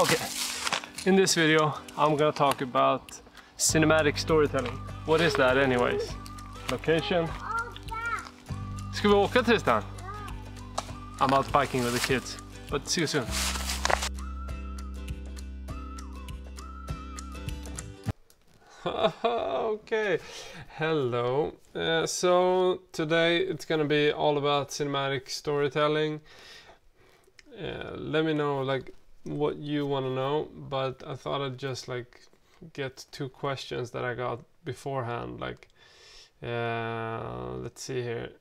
Okay, in this video, I'm gonna talk about cinematic storytelling. What is that anyways? Location. Ska vi åka tills then? I'm out biking with the kids, but see you soon. Okay, hello. So today it's gonna be all about cinematic storytelling. Let me know like what you want to know, but I thought I'd just like get two questions that I got beforehand. Like, let's see here.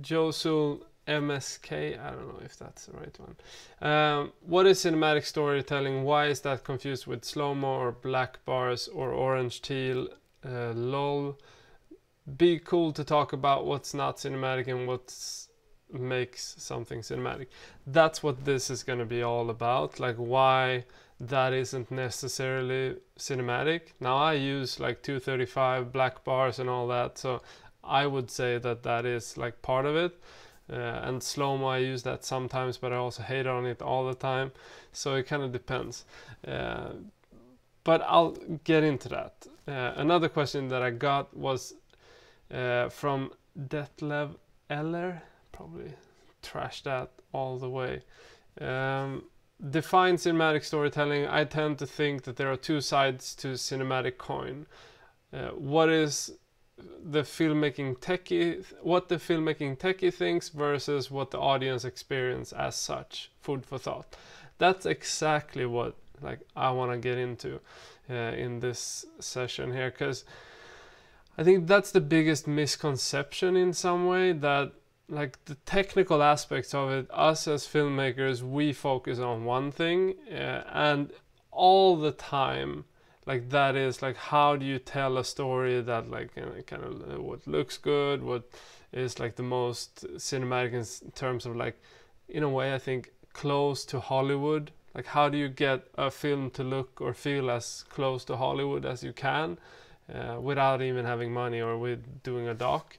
Josul MSK, I don't know if that's the right one. What is cinematic storytelling? Why is that confused with slow-mo or black bars or orange teal? Lol. Be cool to talk about what's not cinematic and what's makes something cinematic. That's what this is going to be all about, like why that isn't necessarily cinematic. Now I use like 235 black bars and all that, so I would say that that is like part of it. And slow-mo, I use that sometimes, but I also hate on it all the time, so it kind of depends. But I'll get into that. Another question that I got was from Detlev Eller. Probably trash that all the way. Define cinematic storytelling. I tend to think that there are two sides to cinematic coin. What is the filmmaking techie, what the filmmaking techie thinks versus what the audience experience as such. Food for thought. That's exactly what like I want to get into in this session here, because I think that's the biggest misconception in some way, that like the technical aspects of it, us as filmmakers, we focus on one thing and all the time. Like that is like, how do you tell a story that like, you know, kind of what looks good, what is like the most cinematic in terms of like, in a way I think close to Hollywood. Like how do you get a film to look or feel as close to Hollywood as you can without even having money or with doing a doc?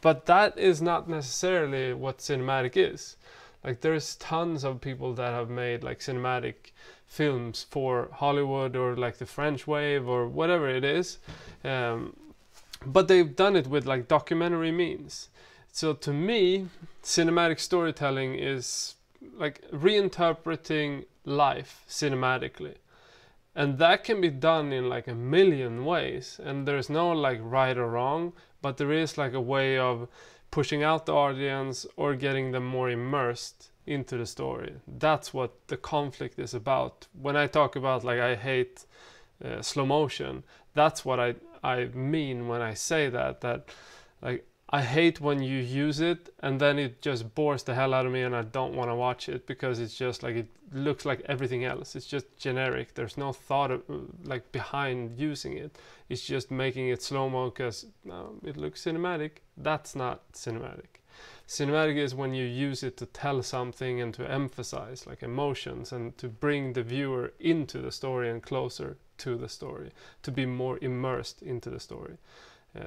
But that is not necessarily what cinematic is. Like there's tons of people that have made like cinematic films for Hollywood or like the French wave or whatever it is. But they've done it with like documentary means. So to me, cinematic storytelling is like reinterpreting life cinematically. And that can be done in like a million ways. And there's no like right or wrong. But there is like a way of pushing out the audience or getting them more immersed into the story. That's what the conflict is about. When I talk about like I hate slow motion, that's what I mean when I say that. That like I hate when you use it and then it just bores the hell out of me and I don't want to watch it because it's just like it looks like everything else. It's just generic. There's no thought of, like behind using it. It's just making it slow-mo because it looks cinematic. That's not cinematic. Cinematic is when you use it to tell something and to emphasize like emotions and to bring the viewer into the story and closer to the story, to be more immersed into the story.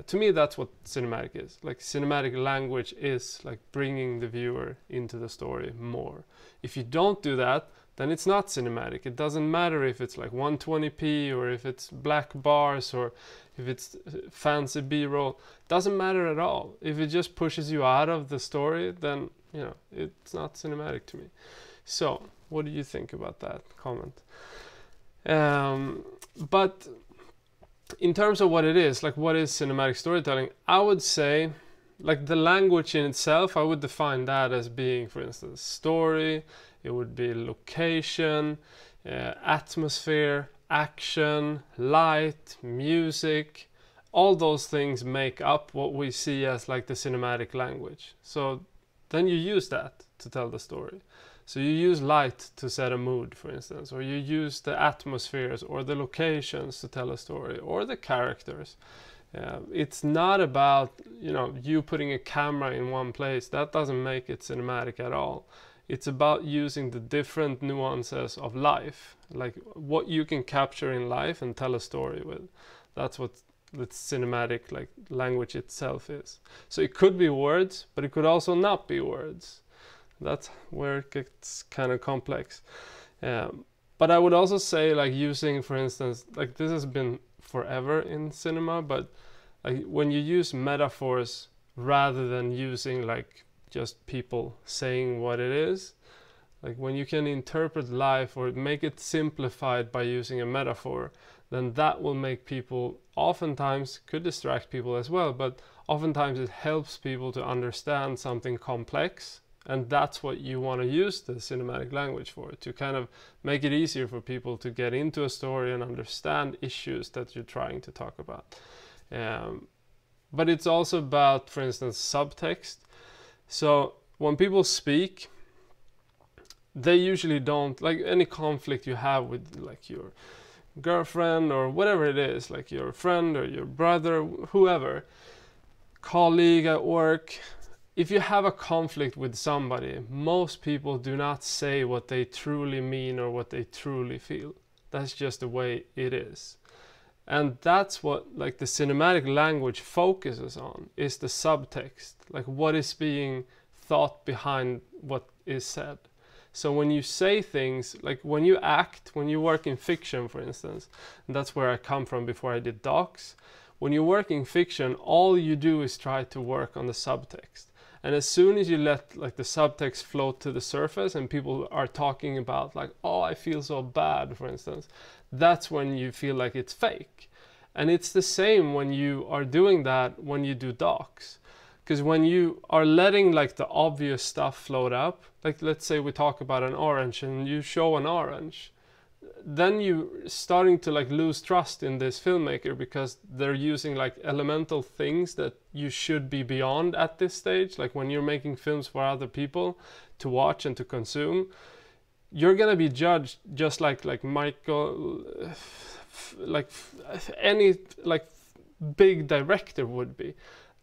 To me, that's what cinematic is. Like cinematic language is like bringing the viewer into the story more. If you don't do that, then it's not cinematic. It doesn't matter if it's like 120p or if it's black bars or if it's fancy B-roll. Doesn't matter at all. If it just pushes you out of the story, then you know it's not cinematic to me. So, what do you think about that comment? But in terms of what it is, like what is cinematic storytelling, I would say like the language in itself, I would define that as being, for instance, story. It would be location, atmosphere, action, light, music. All those things make up what we see as like the cinematic language. So then you use that to tell the story. So you use light to set a mood, for instance, or you use the atmospheres or the locations to tell a story or the characters. It's not about, you know, you putting a camera in one place. That doesn't make it cinematic at all. It's about using the different nuances of life, like what you can capture in life and tell a story with. That's what the cinematic like language itself is. So it could be words, but it could also not be words. That's where it gets kind of complex. But I would also say, like, using, for instance, like, this has been forever in cinema, but like when you use metaphors rather than using like just people saying what it is, like when you can interpret life or make it simplified by using a metaphor, then that will make people, oftentimes could distract people as well, but oftentimes it helps people to understand something complex. And that's what you want to use the cinematic language for, to kind of make it easier for people to get into a story and understand issues that you're trying to talk about. But it's also about, for instance, subtext. So when people speak, they usually don't, like any conflict you have with like your girlfriend or whatever it is, like your friend or your brother, whoever, colleague at work, if you have a conflict with somebody, most people do not say what they truly mean or what they truly feel. That's just the way it is. And that's what like the cinematic language focuses on, is the subtext, like what is being thought behind what is said. So when you say things, like when you act, when you work in fiction, for instance, and that's where I come from before I did docs, when you work in fiction, all you do is try to work on the subtext. And as soon as you let like the subtext float to the surface and people are talking about like, oh, I feel so bad, for instance, that's when you feel like it's fake. And it's the same when you are doing that when you do docs. Because when you are letting like the obvious stuff float up, like let's say we talk about an orange and you show an orange, then you're starting to like lose trust in this filmmaker because they're using like elemental things that you should be beyond at this stage. Like when you're making films for other people to watch and to consume, you're gonna be judged just like Michael, like any like big director would be.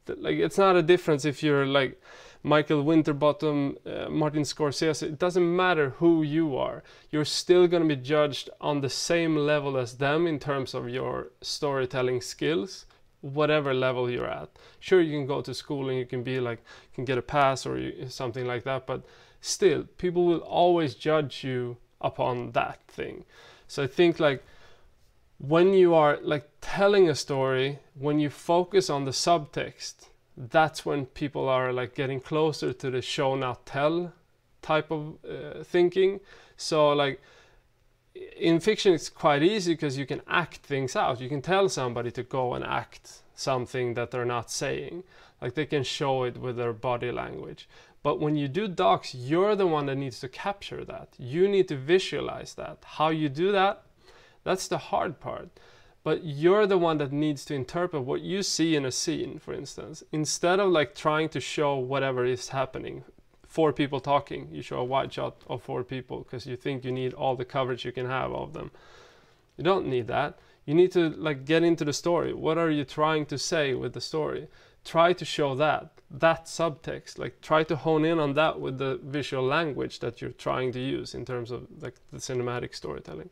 Like it's not a difference if you're like Michael Winterbottom, Martin Scorsese, it doesn't matter who you are. You're still going to be judged on the same level as them in terms of your storytelling skills, whatever level you're at. Sure, you can go to school and you can be like, you can get a pass or something like that, but still, people will always judge you upon that thing. So I think like when you are like telling a story, when you focus on the subtext, that's when people are like getting closer to the show not tell type of thinking. So like in fiction it's quite easy because you can act things out. You can tell somebody to go and act something that they're not saying, like they can show it with their body language. But when you do docs, you're the one that needs to capture that. You need to visualize that. How you do that, that's the hard part. But you're the one that needs to interpret what you see in a scene, for instance. Instead of like trying to show whatever is happening, 4 people talking, you show a wide shot of 4 people because you think you need all the coverage you can have of them. You don't need that. You need to like get into the story. What are you trying to say with the story? Try to show that subtext, like try to hone in on that with the visual language that you're trying to use in terms of like the cinematic storytelling.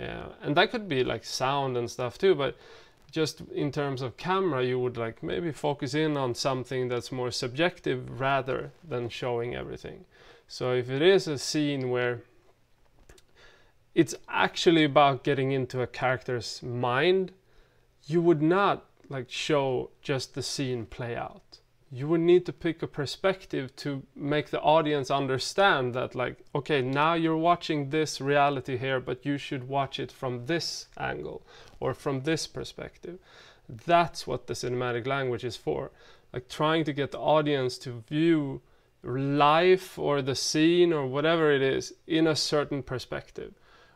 Yeah, and that could be like sound and stuff too, but just in terms of camera, you would like maybe focus in on something that's more subjective rather than showing everything. So if it is a scene where it's actually about getting into a character's mind, you would not like show just the scene play out. You would need to pick a perspective to make the audience understand that, like, okay, now you're watching this reality here, but you should watch it from this angle or from this perspective. That's what the cinematic language is for. Like trying to get the audience to view life or the scene or whatever it is in a certain perspective.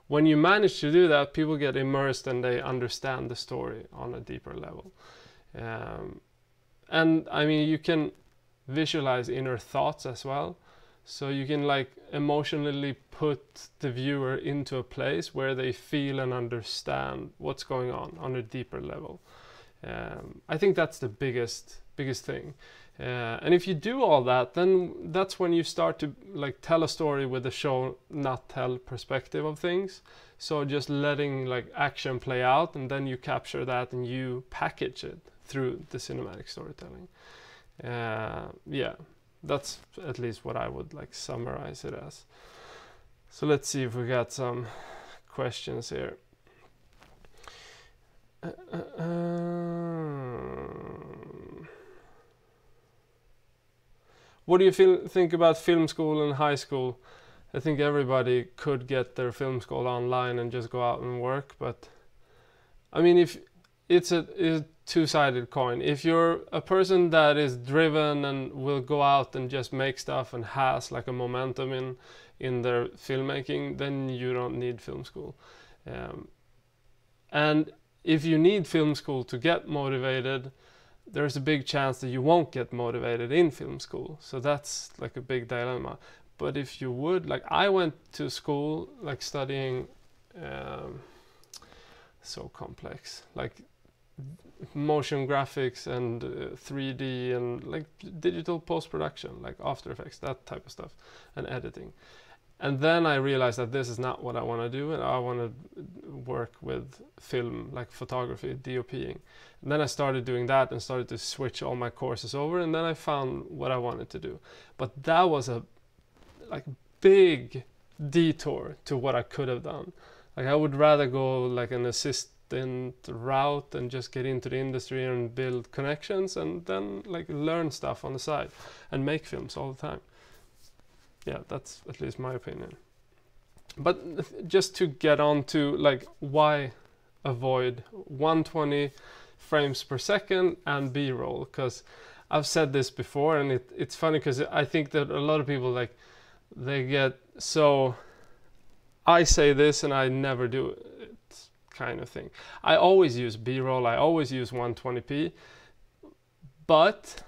When you manage to do that, people get immersed and they understand the story on a deeper level. And I mean, you can visualize inner thoughts as well. So you can like emotionally put the viewer into a place where they feel and understand what's going on a deeper level. I think that's the biggest thing. And if you do all that, then that's when you start to like tell a story with the show not tell perspective of things. So just letting like action play out, and then you capture that and you package it through the cinematic storytelling. Yeah, that's at least what I would like summarize it as. So let's see if we got some questions here. What do you think about film school and high school? I think everybody could get their film school online and just go out and work, but I mean, if it's a two-sided coin. If you're a person that is driven and will go out and just make stuff and has like a momentum in their filmmaking, then you don't need film school. And if you need film school to get motivated, there's a big chance that you won't get motivated in film school. So that's like a big dilemma. But if you would, like I went to school, like studying, so complex, like motion graphics and 3D and like digital post-production, like After Effects, that type of stuff, and editing. And then I realized that this is not what I want to do, and I want to work with film, like photography, DOPing. And then I started doing that and started to switch all my courses over, and then I found what I wanted to do. But that was a like big detour to what I could have done. Like I would rather go like an assistant route and just get into the industry and build connections and then like learn stuff on the side and make films all the time. Yeah, that's at least my opinion. But just to get on to like why avoid 120 frames per second and B-roll, because I've said this before, and it's funny because I think that a lot of people like they get so I say this and I never do it kind of thing. I always use B-roll, I always use 120p, but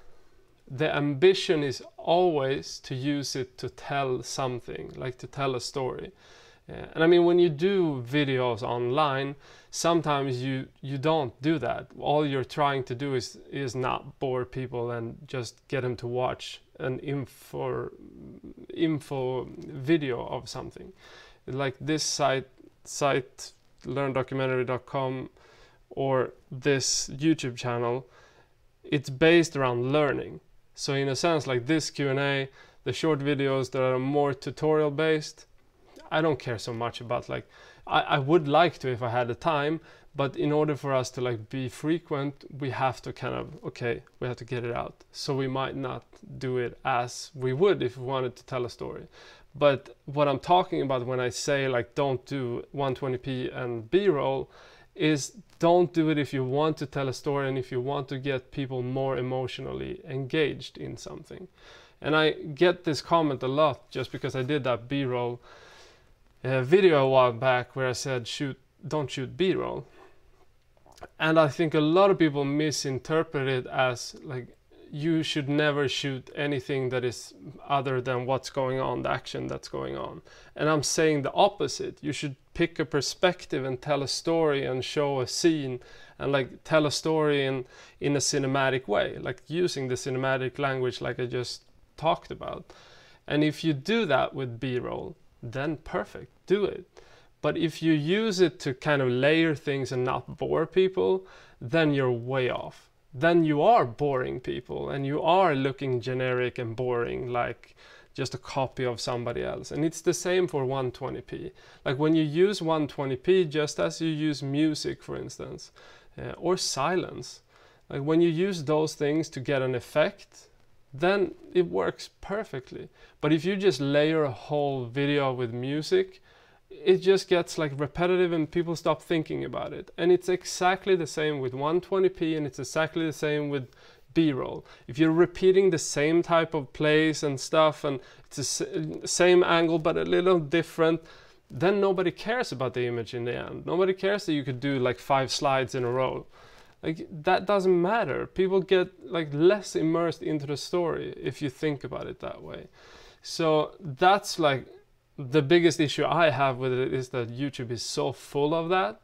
the ambition is always to use it to tell something, like to tell a story. And I mean, when you do videos online, sometimes you don't do that. All you're trying to do is not bore people and just get them to watch an info video of something. Like this site LearnDocumentary.com or this YouTube channel, it's based around learning. So in a sense, like this Q&A, the short videos that are more tutorial based, I don't care so much about. Like I would like to if I had the time, but in order for us to like be frequent, we have to kind of, okay, we have to get it out. So we might not do it as we would if we wanted to tell a story. But what I'm talking about when I say like don't do 120p and B-roll is don't do it if you want to tell a story and if you want to get people more emotionally engaged in something. And I get this comment a lot just because I did that B-roll video a while back where I said don't shoot B-roll. And I think a lot of people misinterpret it as like you should never shoot anything that is other than what's going on, the action that's going on. And I'm saying the opposite. You should pick a perspective and tell a story and show a scene and like tell a story in a cinematic way, like using the cinematic language like I just talked about. And if you do that with B-roll, then perfect, do it. But if you use it to kind of layer things and not bore people, then you're way off. Then you are boring people and you are looking generic and boring, like just a copy of somebody else. And it's the same for 120p. Like when you use 120p, just as you use music, for instance, or silence, like when you use those things to get an effect, then it works perfectly. But if you just layer a whole video with music, it just gets like repetitive and people stop thinking about it. And it's exactly the same with 120p and it's exactly the same with B-roll. If you're repeating the same type of plays and stuff and it's the same angle but a little different, then nobody cares about the image in the end. Nobody cares that you could do like 5 slides in a row. Like that doesn't matter. People get like less immersed into the story if you think about it that way. So that's like the biggest issue I have with it is that YouTube is so full of that.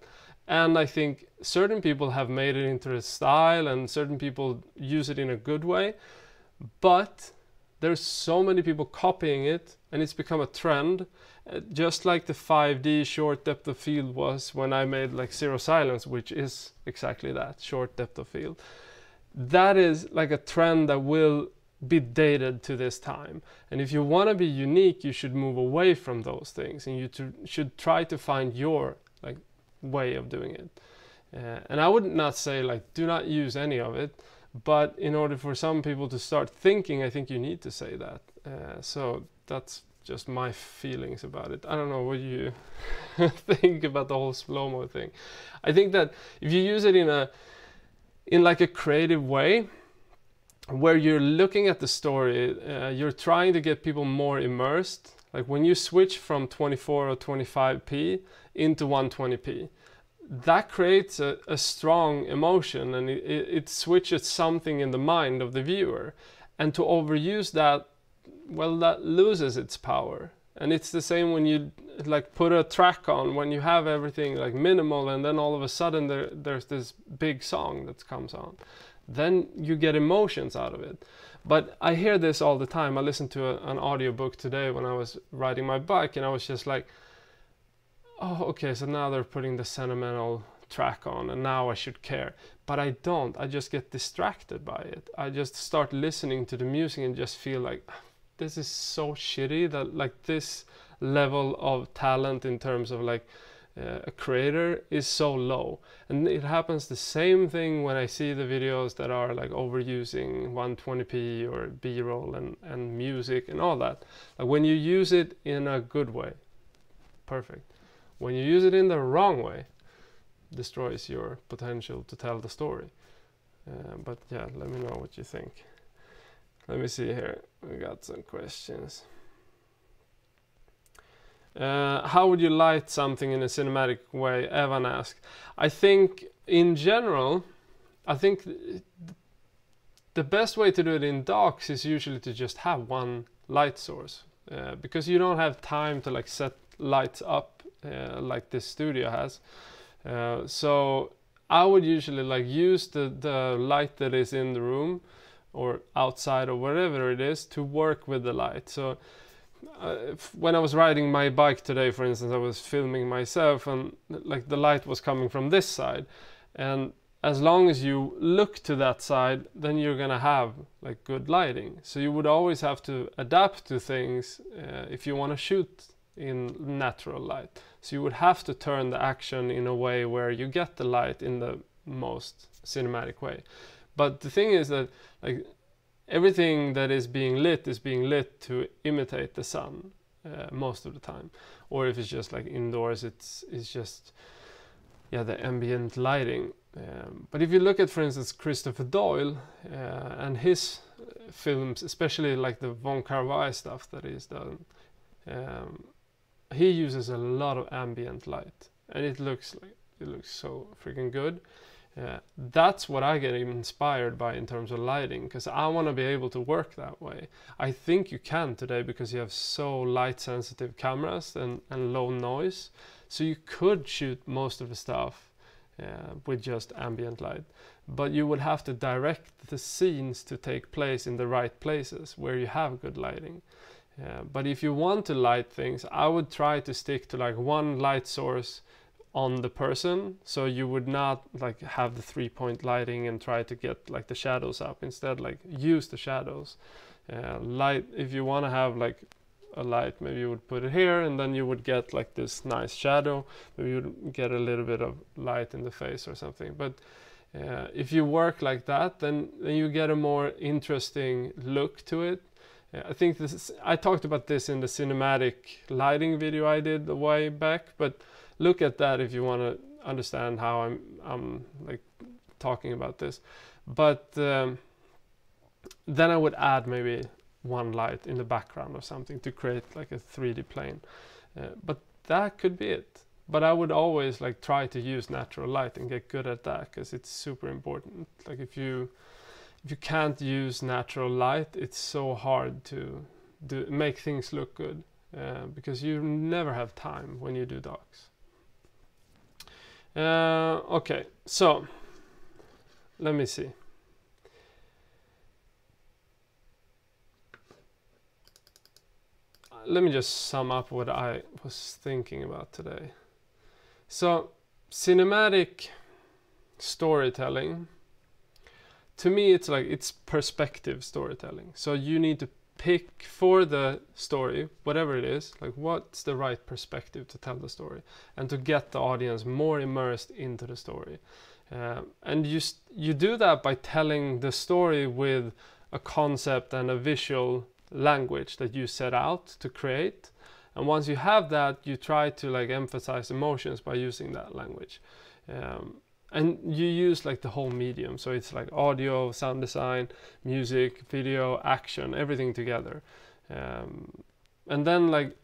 And I think certain people have made it into a style and certain people use it in a good way, but there's so many people copying it and it's become a trend. Just like the 5D short depth of field was when I made like Zero Silence, which is exactly that, short depth of field. That is like a trend that will be dated to this time. And if you want to be unique, you should move away from those things, and you should try to find your like way of doing it. And I would not say like do not use any of it, but in order for some people to start thinking, I think you need to say that. So that's just my feelings about it. I don't know what you think about the whole slow-mo thing. I think that if you use it in like a creative way, where you're looking at the story, you're trying to get people more immersed. Like when you switch from 24 or 25p into 120p, that creates a strong emotion, and it switches something in the mind of the viewer. And to overuse that, well, that loses its power. And it's the same when you like put a track on, when you have everything like minimal, and then all of a sudden there's this big song that comes on. Then you get emotions out of it. But I hear this all the time. I listened to an audiobook today when I was riding my bike, and I was just like, oh, okay, so now they're putting the sentimental track on, and now I should care. But I don't. I just get distracted by it. I just start listening to the music and just feel like, this is so shitty that like this level of talent in terms of like a creator is so low. And it happens the same thing when I see the videos that are like overusing 120p or b-roll and music and all that. Like when you use it in a good way, perfect. When you use it in the wrong way, destroys your potential to tell the story. But yeah, let me know what you think. Let me see here, we got some questions. How would you light something in a cinematic way? Evan asked. I think in general, I think the best way to do it in docs is usually to just have one light source, because you don't have time to like set lights up like this studio has. So I would usually like use the light that is in the room or outside or wherever it is to work with the light. So when I was riding my bike today, for instance, I was filming myself, and like the light was coming from this side. And as long as you look to that side, then you're gonna have like good lighting. So you would always have to adapt to things if you want to shoot in natural light. So you would have to turn the action in a way where you get the light in the most cinematic way. But the thing is that like everything that is being lit to imitate the sun most of the time. Or if it's just like indoors, it's just, yeah, the ambient lighting. But if you look at, for instance, Christopher Doyle and his films, especially like the Wong Kar-wai stuff that he's done, he uses a lot of ambient light, and it looks so freaking good. That's what I get inspired by in terms of lighting, because I want to be able to work that way. I think you can today because you have so light sensitive cameras and low noise, so you could shoot most of the stuff with just ambient light, but you would have to direct the scenes to take place in the right places where you have good lighting. But if you want to light things, I would try to stick to like one light source on the person, so you would not like have the 3-point lighting and try to get like the shadows up. Instead, like use the shadows. Light, if you want to have like a light, maybe you would put it here, and then you would get like this nice shadow. Maybe you would get a little bit of light in the face or something. But if you work like that, then you get a more interesting look to it. I think I talked about this in the cinematic lighting video I did a while back, but look at that if you want to understand how I'm like talking about this. But then I would add maybe one light in the background or something to create like a 3D plane. But that could be it. But I would always like try to use natural light and get good at that, because it's super important. Like if you can't use natural light, it's so hard to make things look good, because you never have time when you do docs. Okay, so let me see. Let me just sum up what I was thinking about today. So cinematic storytelling to me it's like, it's perspective storytelling. So you need to pick for the story, whatever it is, like what's the right perspective to tell the story and to get the audience more immersed into the story. And you do that by telling the story with a concept and a visual language that you set out to create. And once you have that, you try to like emphasize emotions by using that language. And you use like the whole medium. So it's like audio, sound design, music, video, action, everything together. And then like,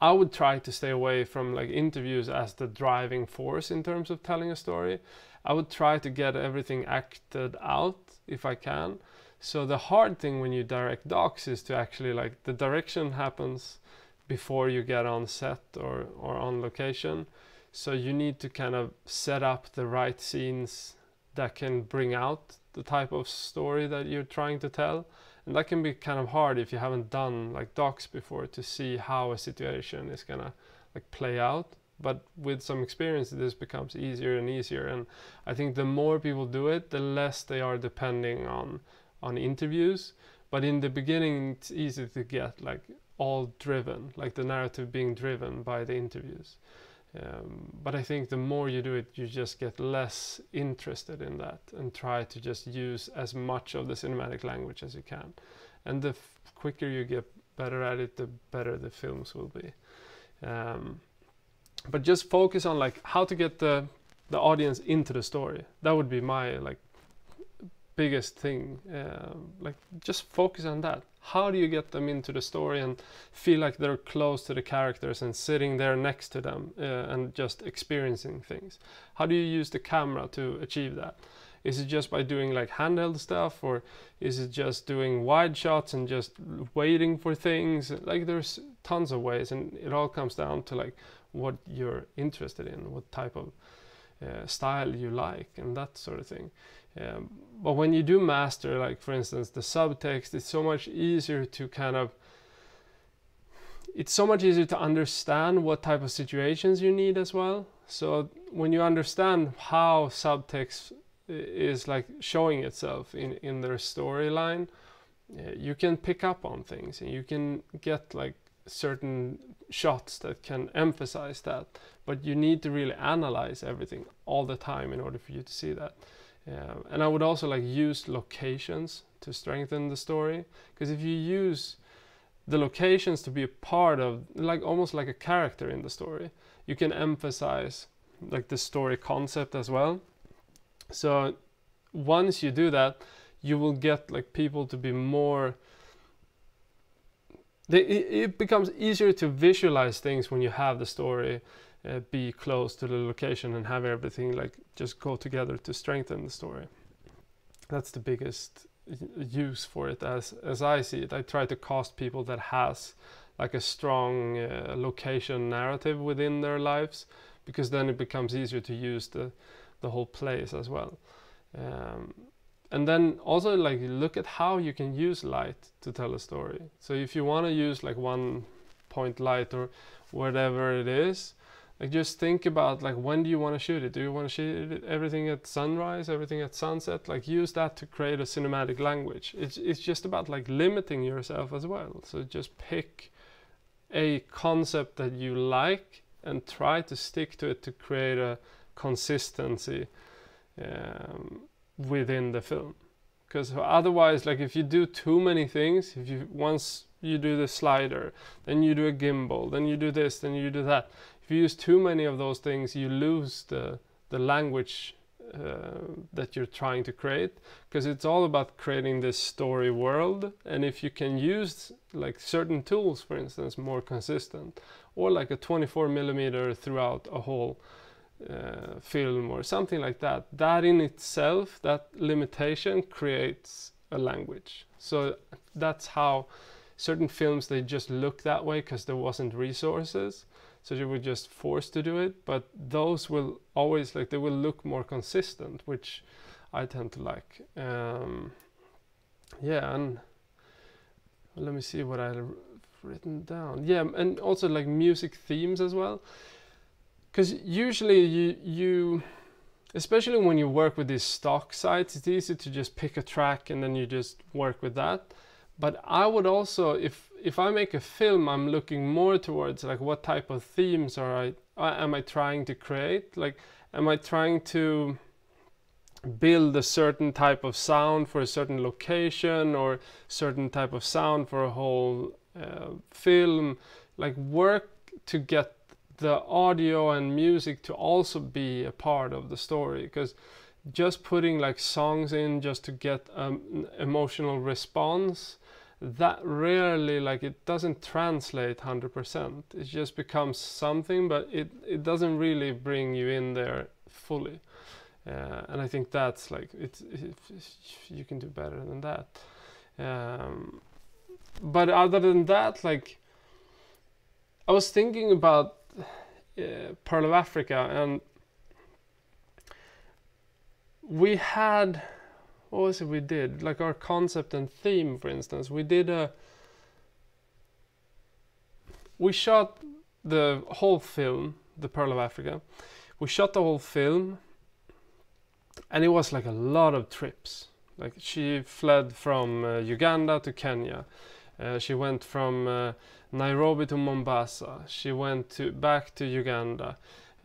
I would try to stay away from like interviews as the driving force in terms of telling a story. I would try to get everything acted out if I can. So the hard thing when you direct docs is to actually like, the direction happens before you get on set or on location. So you need to kind of set up the right scenes that can bring out the type of story that you're trying to tell. And that can be kind of hard if you haven't done like docs before to see how a situation is gonna like play out. But with some experience, this becomes easier and easier. And I think the more people do it, the less they are depending on interviews. But in the beginning, it's easy to get like all driven, like the narrative being driven by the interviews. But I think the more you do it, you just get less interested in that and try to just use as much of the cinematic language as you can. And the quicker you get better at it, the better the films will be. But just focus on like how to get the audience into the story. That would be my like biggest thing. Like just focus on that. How do you get them into the story and feel like they're close to the characters and sitting there next to them and just experiencing things? How do you use the camera to achieve that? Is it just by doing like handheld stuff, or is it just doing wide shots and just waiting for things? Like there's tons of ways, and it all comes down to like what you're interested in, what type of style you like and that sort of thing. But when you do master, like for instance, the subtext, it's so much easier to kind of, it's so much easier to understand what type of situations you need as well. So when you understand how subtext is like showing itself in their storyline, you can pick up on things and you can get like certain shots that can emphasize that, but you need to really analyze everything all the time in order for you to see that. And I would also like use locations to strengthen the story, because if you use the locations to be a part of, like almost like a character in the story, you can emphasize like the story concept as well. So once you do that, you will get like people to be more, it becomes easier to visualize things when you have the story be close to the location and have everything like just go together to strengthen the story. That's the biggest use for it as I see it. I try to cast people that has like a strong location narrative within their lives, because then it becomes easier to use the whole place as well. And then also like look at how you can use light to tell a story. So if you want to use like 1 point light or whatever it is, like just think about like, when do you want to shoot it? Do you want to shoot it, everything at sunrise, everything at sunset? Like use that to create a cinematic language. It's just about like limiting yourself as well. So just pick a concept that you like and try to stick to it to create a consistency within the film. Because otherwise, like if you do too many things, if you once you do the slider, then you do a gimbal, then you do this, then you do that. If you use too many of those things, you lose the language that you're trying to create, because it's all about creating this story world. And if you can use like certain tools, for instance, more consistent, or like a 24mm throughout a whole film or something like that, that in itself, that limitation creates a language. So that's how certain films, they just look that way because there wasn't resources. So you were just forced to do it, but those will always like, they will look more consistent, which I tend to like. Yeah, and let me see what I've written down. Yeah, and also like music themes as well, because usually you Especially when you work with these stock sites, it's easy to just pick a track and then you just work with that. But I would also, if I make a film, I'm looking more towards like what type of themes am I trying to create? Like, am I trying to build a certain type of sound for a certain location, or certain type of sound for a whole film? Like, work to get the audio and music to also be a part of the story, because just putting like songs in just to get an emotional response, that rarely, like, it doesn't translate 100%. It just becomes something, but it doesn't really bring you in there fully. And I think that's like, you can do better than that. But other than that, like, I was thinking about Pearl of Africa, and we had, what was it we did? Like our concept and theme, for instance, we shot the whole film, The Pearl of Africa. We shot the whole film, and it was like a lot of trips. Like, she fled from Uganda to Kenya. She went from Nairobi to Mombasa. She went back to Uganda.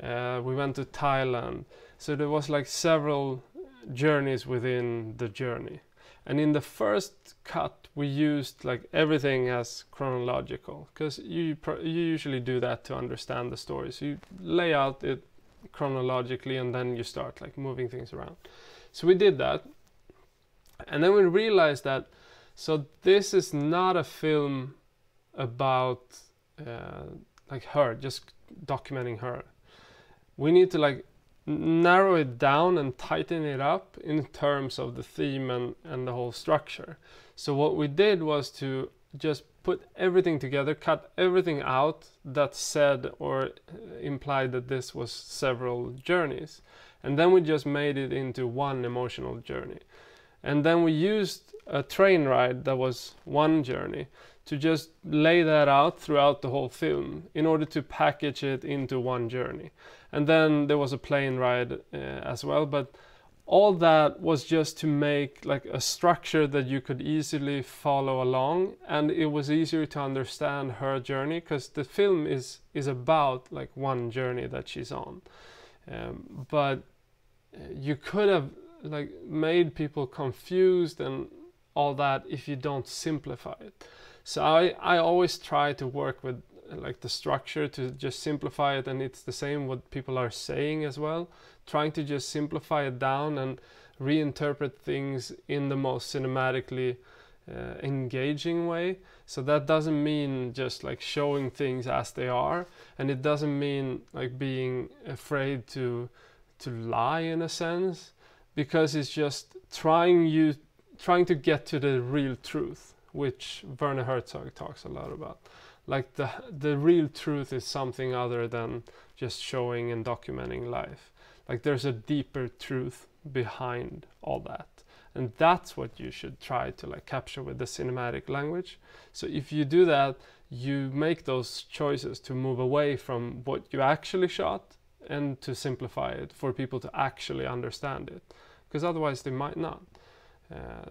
We went to Thailand. So there was like several journeys within the journey. And in the first cut, we used like everything as chronological, because you usually do that to understand the story. So you lay out it chronologically, and then you start like moving things around. So we did that. And then we realized that, so this is not a film about like her, just documenting her. We need to like narrow it down and tighten it up in terms of the theme and the whole structure. So what we did was to just put everything together, cut everything out that said or implied that this was several journeys, and then we just made it into one emotional journey. And then we used a train ride that was one journey to just lay that out throughout the whole film in order to package it into one journey. And then there was a plane ride as well, but all that was just to make like a structure that you could easily follow along, and it was easier to understand her journey, because the film is about like one journey that she's on. But you could have like made people confused and all that if you don't simplify it. So I always try to work with like the structure to just simplify it, and it's the same what people are saying as well, trying to just simplify it down and reinterpret things in the most cinematically engaging way. So that doesn't mean just like showing things as they are, and it doesn't mean like being afraid to lie in a sense, because it's just trying to get to the real truth, which Werner Herzog talks a lot about. Like the real truth is something other than just showing and documenting life. Like, there's a deeper truth behind all that. And that's what you should try to like capture with the cinematic language. So if you do that, you make those choices to move away from what you actually shot and to simplify it for people to actually understand it, because otherwise they might not.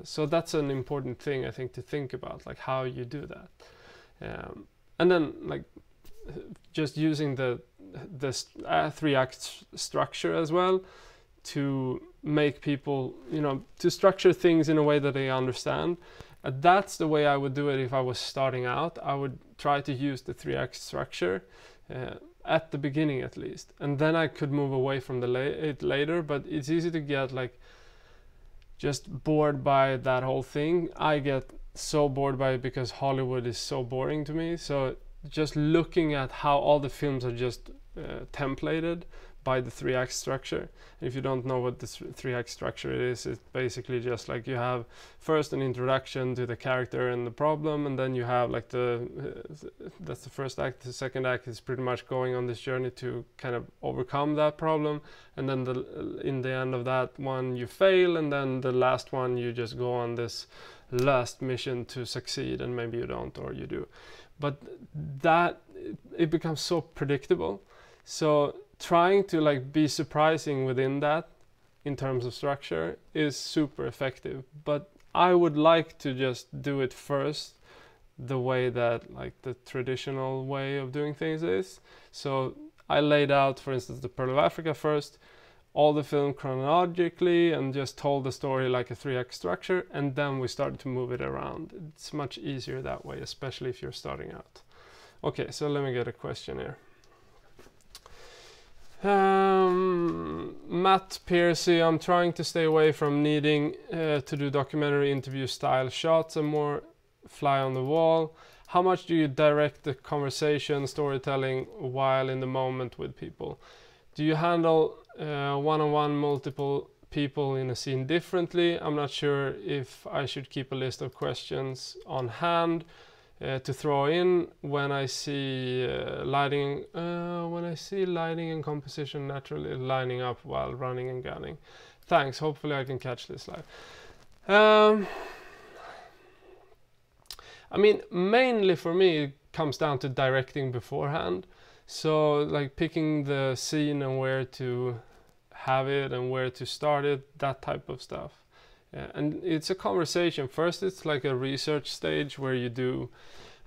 So that's an important thing, I think, to think about, like how you do that. And then like just using the three-act structure as well to make people, you know, to structure things in a way that they understand. That's the way I would do it if I was starting out. I would try to use the three-act structure at the beginning at least, and then I could move away from it later. But it's easy to get like just bored by that whole thing. I get so bored by it because Hollywood is so boring to me. So just looking at how all the films are just templated by the three-act structure. And if you don't know what the three-act structure is, it's basically just like you have first an introduction to the character and the problem, and then you have like that's the first act. The second act is pretty much going on this journey to kind of overcome that problem, and then in the end of that one you fail, and then the last one you just go on this last mission to succeed, and maybe you don't or you do. But that it becomes so predictable. So trying to like be surprising within that in terms of structure is super effective, but I would like to just do it first the way that like the traditional way of doing things is. So I laid out, for instance, the Pearl of Africa first, all the film chronologically, and just told the story like a 3x structure, and then we started to move it around. It's much easier that way, especially if you're starting out. Okay, so let me get a question here. Matt Piercy, I'm trying to stay away from needing to do documentary interview style shots and more fly on the wall. How much do you direct the conversation, storytelling while in the moment with people? Do you handle one-on-one multiple people in a scene differently? I'm not sure if I should keep a list of questions on hand to throw in when I see lighting and composition naturally lining up while running and gunning. Thanks, hopefully I can catch this live. I mean, mainly for me it comes down to directing beforehand, so like picking the scene and where to have it and where to start it, that type of stuff. And it's a conversation first. It's like a research stage where you do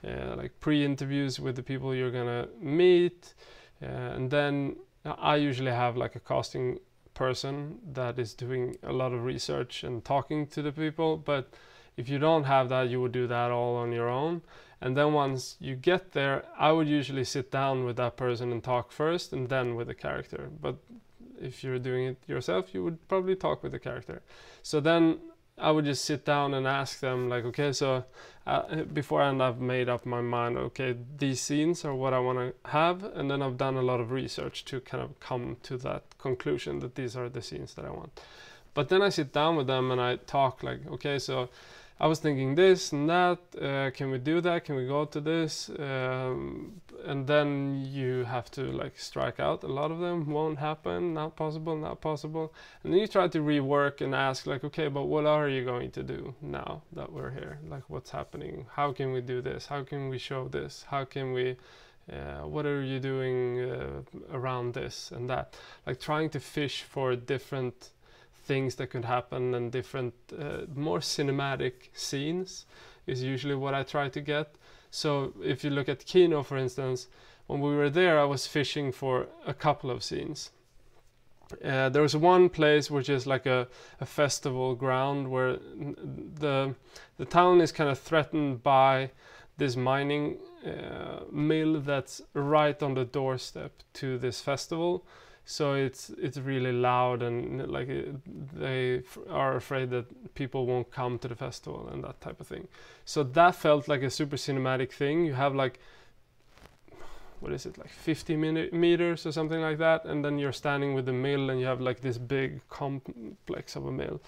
like pre-interviews with the people you're gonna meet, and then I usually have like a casting person that is doing a lot of research and talking to the people, but if you don't have that, you would do that all on your own. And then once you get there, I would usually sit down with that person and talk first, and then with the character. But if you're doing it yourself, you would probably talk with the character. So then I would just sit down and ask them like, okay, so beforehand I've made up my mind, okay, these scenes are what I want to have, and then I've done a lot of research to kind of come to that conclusion that these are the scenes that I want. But then I sit down with them and I talk like, okay, so I was thinking this and that, can we do that, can we go to this, and then you have to like strike out a lot of them, won't happen, not possible, not possible, and then you try to rework and ask like, okay, but what are you going to do now that we're here, like what's happening, how can we do this, how can we show this, how can we, what are you doing around this and that, like trying to fish for different things that could happen and different more cinematic scenes is usually what I try to get. So if you look at Kino, for instance, when we were there I was fishing for a couple of scenes. There was one place which is like a festival ground where the town is kind of threatened by this mining mill that's right on the doorstep to this festival. So it's really loud and like they are afraid that people won't come to the festival and that type of thing. So that felt like a super cinematic thing. You have like, what is it, like 50 meters or something like that, and then you're standing with the mill and you have like this big complex of a mill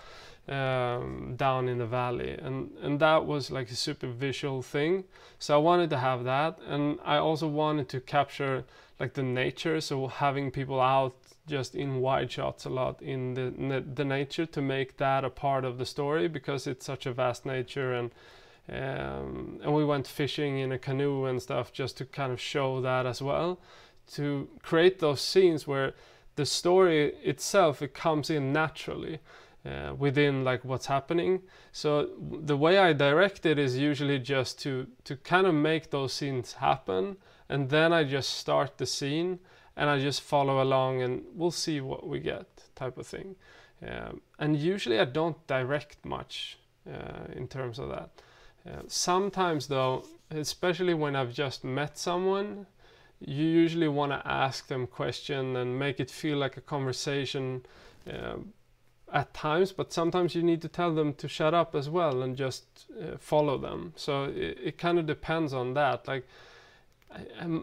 down in the valley, and that was like a super visual thing. So I wanted to have that, and I also wanted to capture like the nature, so having people out just in wide shots a lot in the nature to make that a part of the story, because it's such a vast nature. And we went fishing in a canoe and stuff just to kind of show that as well, to create those scenes where the story itself, it comes in naturally within like what's happening. So the way I direct it is usually just to kind of make those scenes happen, and then I just start the scene and I just follow along and we'll see what we get, type of thing. And usually I don't direct much in terms of that. Sometimes though, especially when I've just met someone, you usually want to ask them questions and make it feel like a conversation at times, but sometimes you need to tell them to shut up as well and just follow them. So it kind of depends on that. Like,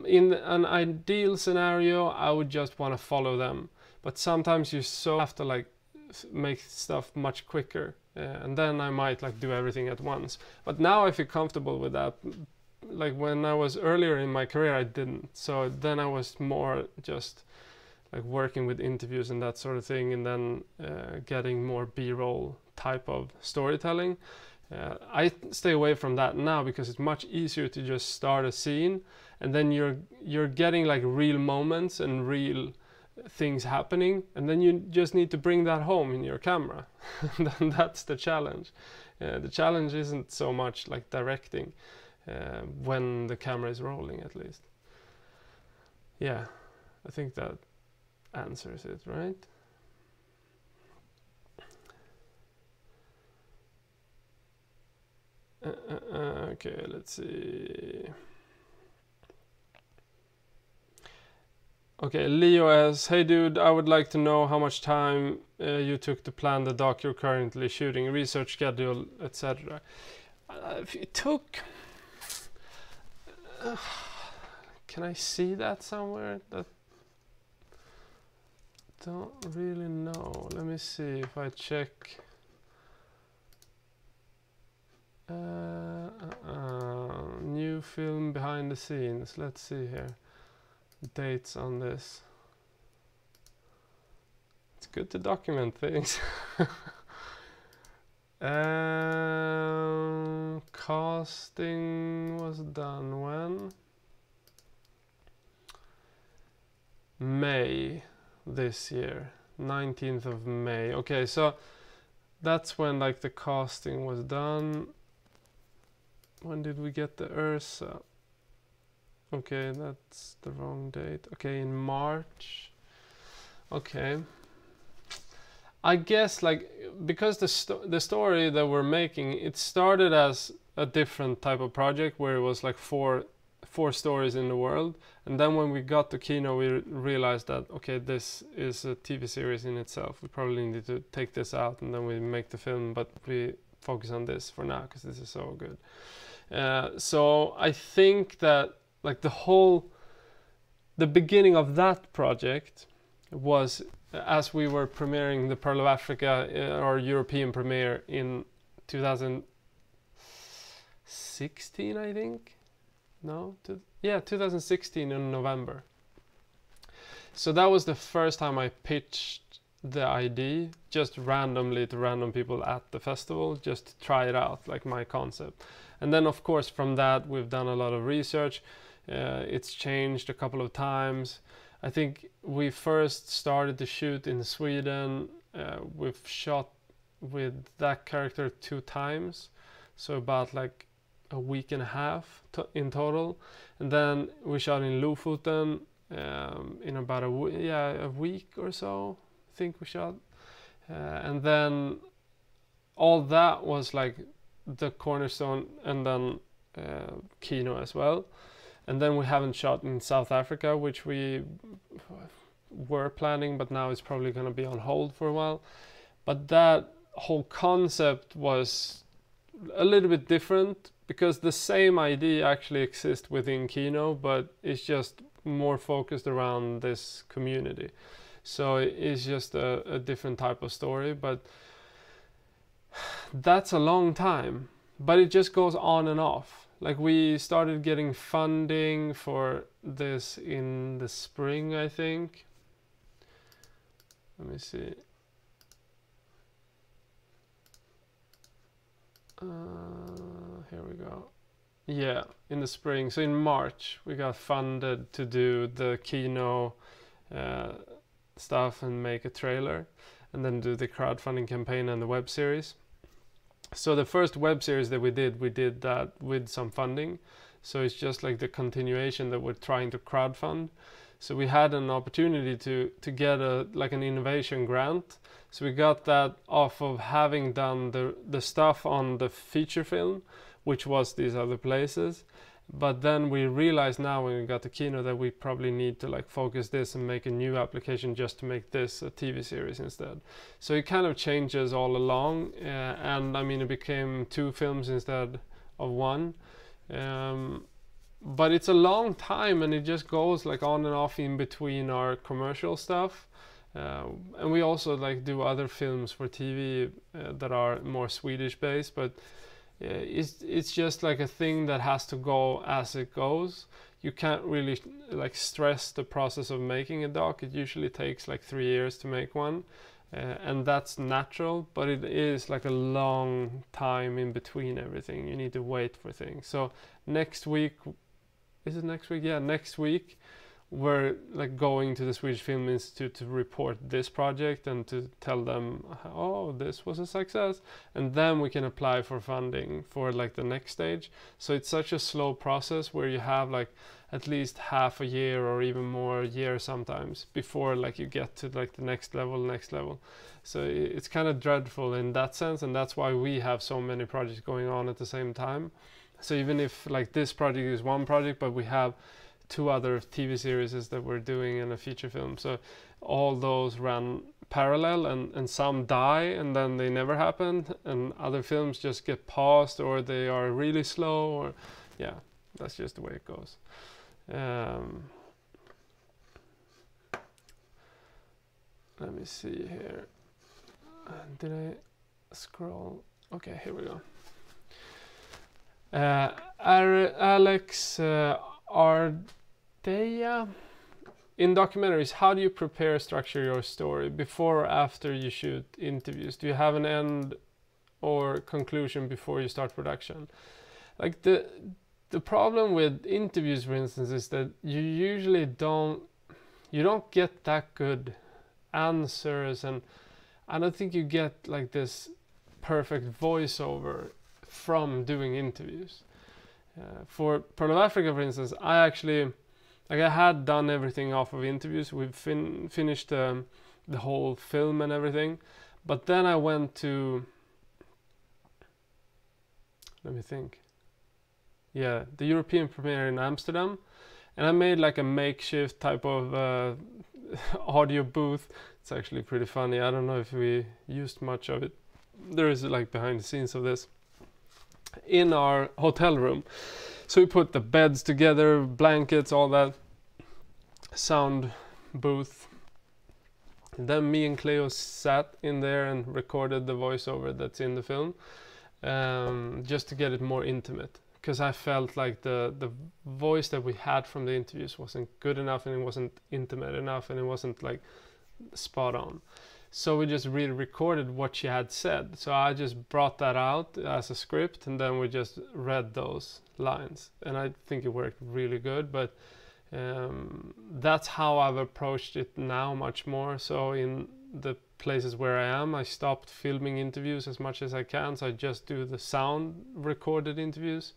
in an ideal scenario, I would just want to follow them, but sometimes you so have to like make stuff much quicker, and then I might like do everything at once. But now I feel comfortable with that. Like when I was earlier in my career, I didn't. So then I was more just like working with interviews and that sort of thing, and then getting more B-roll type of storytelling. I stay away from that now because it's much easier to just start a scene, and then you're getting like real moments and real things happening, and then you just need to bring that home in your camera. And that's the challenge. The challenge isn't so much like directing when the camera is rolling, at least. Yeah, I think that answers it, right? Okay, let's see. Okay, Leo asks, hey dude, I would like to know how much time you took to plan the doc you're currently shooting, research schedule, etc. If it took... can I see that somewhere? That don't really know. Let me see if I check. New film behind the scenes. Let's see here. Dates on this. It's good to document things. Casting was done when? May this year, 19th of May. Okay, so that's when like the casting was done. When did we get the Ursa? Okay, that's the wrong date. Okay, in March. Okay. I guess like because the story that we're making, it started as a different type of project where it was like four stories in the world, and then when we got to Kino, we realized that okay, this is a TV series in itself. We probably need to take this out and then we make the film, but we focus on this for now because this is so good. So I think that like the beginning of that project was as we were premiering the Pearl of Africa, our European premiere in 2016, I think. No, yeah, 2016 in November. So that was the first time I pitched the idea just randomly to random people at the festival, just to try it out, like my concept. And then of course from that we've done a lot of research. It's changed a couple of times. I think we first started to shoot in Sweden. We've shot with that character 2 times, so about like a week and a half in total, and then we shot in Lofoten in about a week or so, I think we shot, and then all that was like the cornerstone, and then Kino as well. And then we haven't shot in South Africa, which we were planning, but now it's probably going to be on hold for a while. But that whole concept was a little bit different, because the same idea actually exists within Kino, but it's just more focused around this community. So it's just a different type of story, but that's a long time. But it just goes on and off. Like we started getting funding for this in the spring, I think. Let me see. Here we go. Yeah, in the spring. So in March we got funded to do the Kino stuff and make a trailer, and then do the crowdfunding campaign and the web series. So the first web series that we did that with some funding. So it's just like the continuation that we're trying to crowdfund. So we had an opportunity to get like an innovation grant. So we got that off of having done the stuff on the feature film, which was These Other Places. But then we realized now when we got to Kino that we probably need to like focus this and make a new application just to make this a TV series instead. So it kind of changes all along, and I mean it became 2 films instead of 1. But it's a long time, and it just goes like on and off in between our commercial stuff, and we also like do other films for TV that are more Swedish based, but it's just like a thing that has to go as it goes. You can't really like stress the process of making a doc. It usually takes like 3 years to make one, and that's natural, but it is like a long time in between everything. You need to wait for things. So next week, yeah, next week we're like going to the Swedish Film Institute to report this project and to tell them, oh, this was a success, and then we can apply for funding for like the next stage. So it's such a slow process where you have like at least half a year or even more year sometimes before like you get to like the next level. So it's kind of dreadful in that sense, and that's why we have so many projects going on at the same time. So even if like this project is one project, but we have two other TV series that we're doing and a feature film. So all those ran parallel, and some die and then they never happened, and other films just get paused or they are really slow, or yeah, that's just the way it goes. Let me see here. Did I scroll? Okay, here we go. Alex Ardeia. In documentaries, how do you structure your story before or after you shoot interviews? Do you have an end or conclusion before you start production? Like the problem with interviews, for instance, is that you usually don't get that good answers, and I don't think you get like this perfect voiceover from doing interviews. For Pearl of Africa, for instance, I actually, like, I had done everything off of interviews. We've finished the whole film and everything, but then I went to, let me think, yeah, the European premiere in Amsterdam, and I made like a makeshift type of audio booth. It's actually pretty funny. I don't know if we used much of it. There is like behind the scenes of this in our hotel room. So we put the beds together, blankets, all that, sound booth. And then me and Cleo sat in there and recorded the voiceover that's in the film, just to get it more intimate, because I felt like the voice that we had from the interviews wasn't good enough, and it wasn't intimate enough, and it wasn't like spot on. So we just re-recorded what she had said. So I just brought that out as a script, and then we just read those lines. And I think it worked really good, but that's how I've approached it now much more. So in the places where I am, I stopped filming interviews as much as I can. So I just do the sound recorded interviews.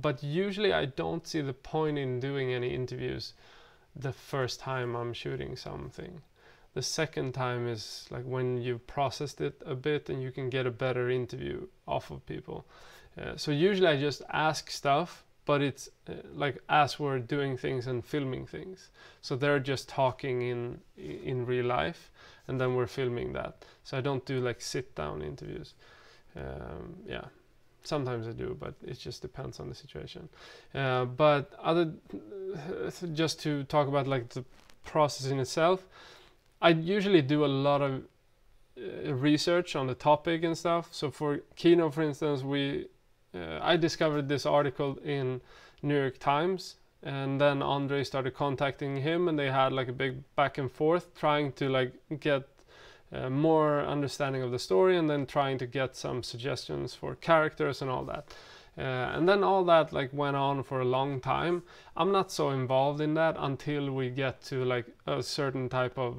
But usually I don't see the point in doing any interviews the first time I'm shooting something. The second time is like when you've processed it a bit and you can get a better interview off of people. So usually I just ask stuff, but it's like as we're doing things and filming things. So they're just talking in real life, and then we're filming that. So I don't do like sit down interviews. Yeah, sometimes I do, but it just depends on the situation. But just to talk about like the process in itself, I usually do a lot of research on the topic and stuff. So for Kino, for instance, I discovered this article in New York Times, and then Andre started contacting him, and they had like a big back and forth trying to like get more understanding of the story, and then trying to get some suggestions for characters and all that. And then all that like went on for a long time. I'm not so involved in that until we get to like a certain type of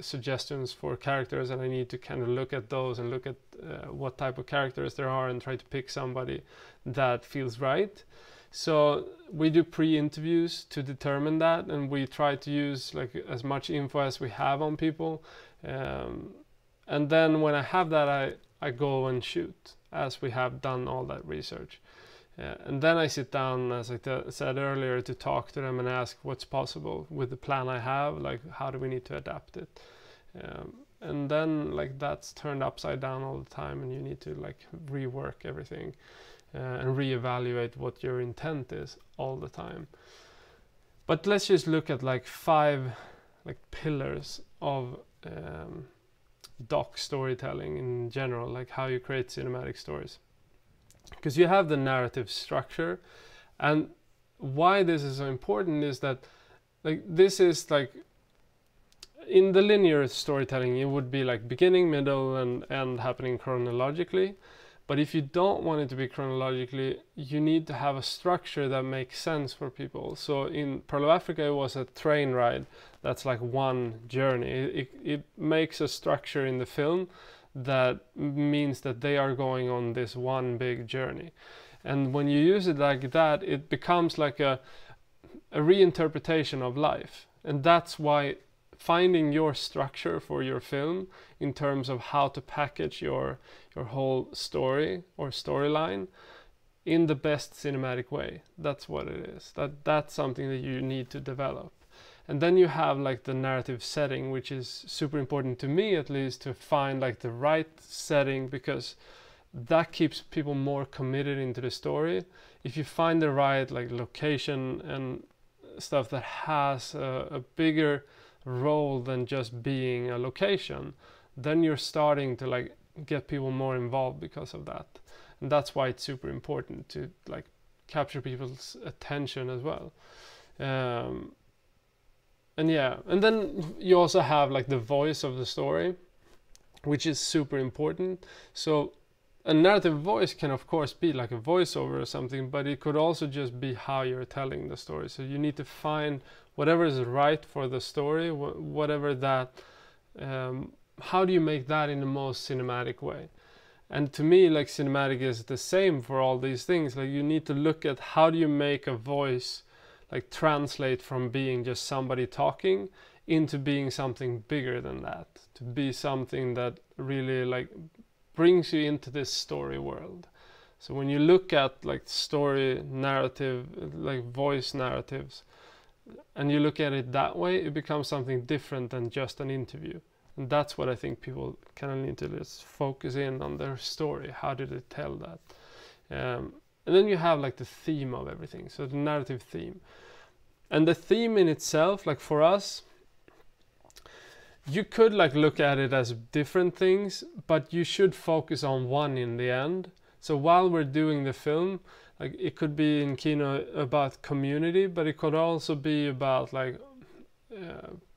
suggestions for characters, and I need to kind of look at those and look at what type of characters there are and try to pick somebody that feels right. So we do pre-interviews to determine that, and we try to use like as much info as we have on people. And then when I have that, I go and shoot as we have done all that research. And then I sit down, as I said earlier, to talk to them and ask what's possible with the plan I have, like how do we need to adapt it? And then like that's turned upside down all the time, and you need to like rework everything and reevaluate what your intent is all the time. But let's just look at like 5 like pillars of doc storytelling in general, like how you create cinematic stories, because you have the narrative structure. And why this is so important is that like this is like in the linear storytelling, it would be like beginning, middle, and end happening chronologically. But if you don't want it to be chronologically, you need to have a structure that makes sense for people. So in Pearl of Africa, it was a train ride. That's like one journey. It makes a structure in the film that means that they are going on this one big journey. And when you use it like that, it becomes like a reinterpretation of life. And that's why finding your structure for your film in terms of how to package your whole story or storyline in the best cinematic way, that's what it is. That's something that you need to develop. And then you have like the narrative setting, which is super important to me, at least, to find like the right setting, because that keeps people more committed into the story. If you find the right like location and stuff that has a bigger role than just being a location, then you're starting to like get people more involved because of that. And that's why it's super important to like capture people's attention as well. And yeah, and then you also have like the voice of the story, which is super important. So a narrative voice can of course be like a voiceover or something, but it could also just be how you're telling the story. So you need to find whatever is right for the story, whatever that, how do you make that in the most cinematic way? And to me, like cinematic is the same for all these things. Like you need to look at how do you make a voice like translate from being just somebody talking into being something bigger than that, to be something that really like brings you into this story world. So when you look at like story narrative, like voice narratives, and you look at it that way, it becomes something different than just an interview. And that's what I think people kind of need to just focus in on, their story. How did they tell that? And then you have like the theme of everything. So the narrative theme. And the theme in itself, like for us, you could like look at it as different things, but you should focus on one in the end. So while we're doing the film, like it could be in Kino about community, but it could also be about like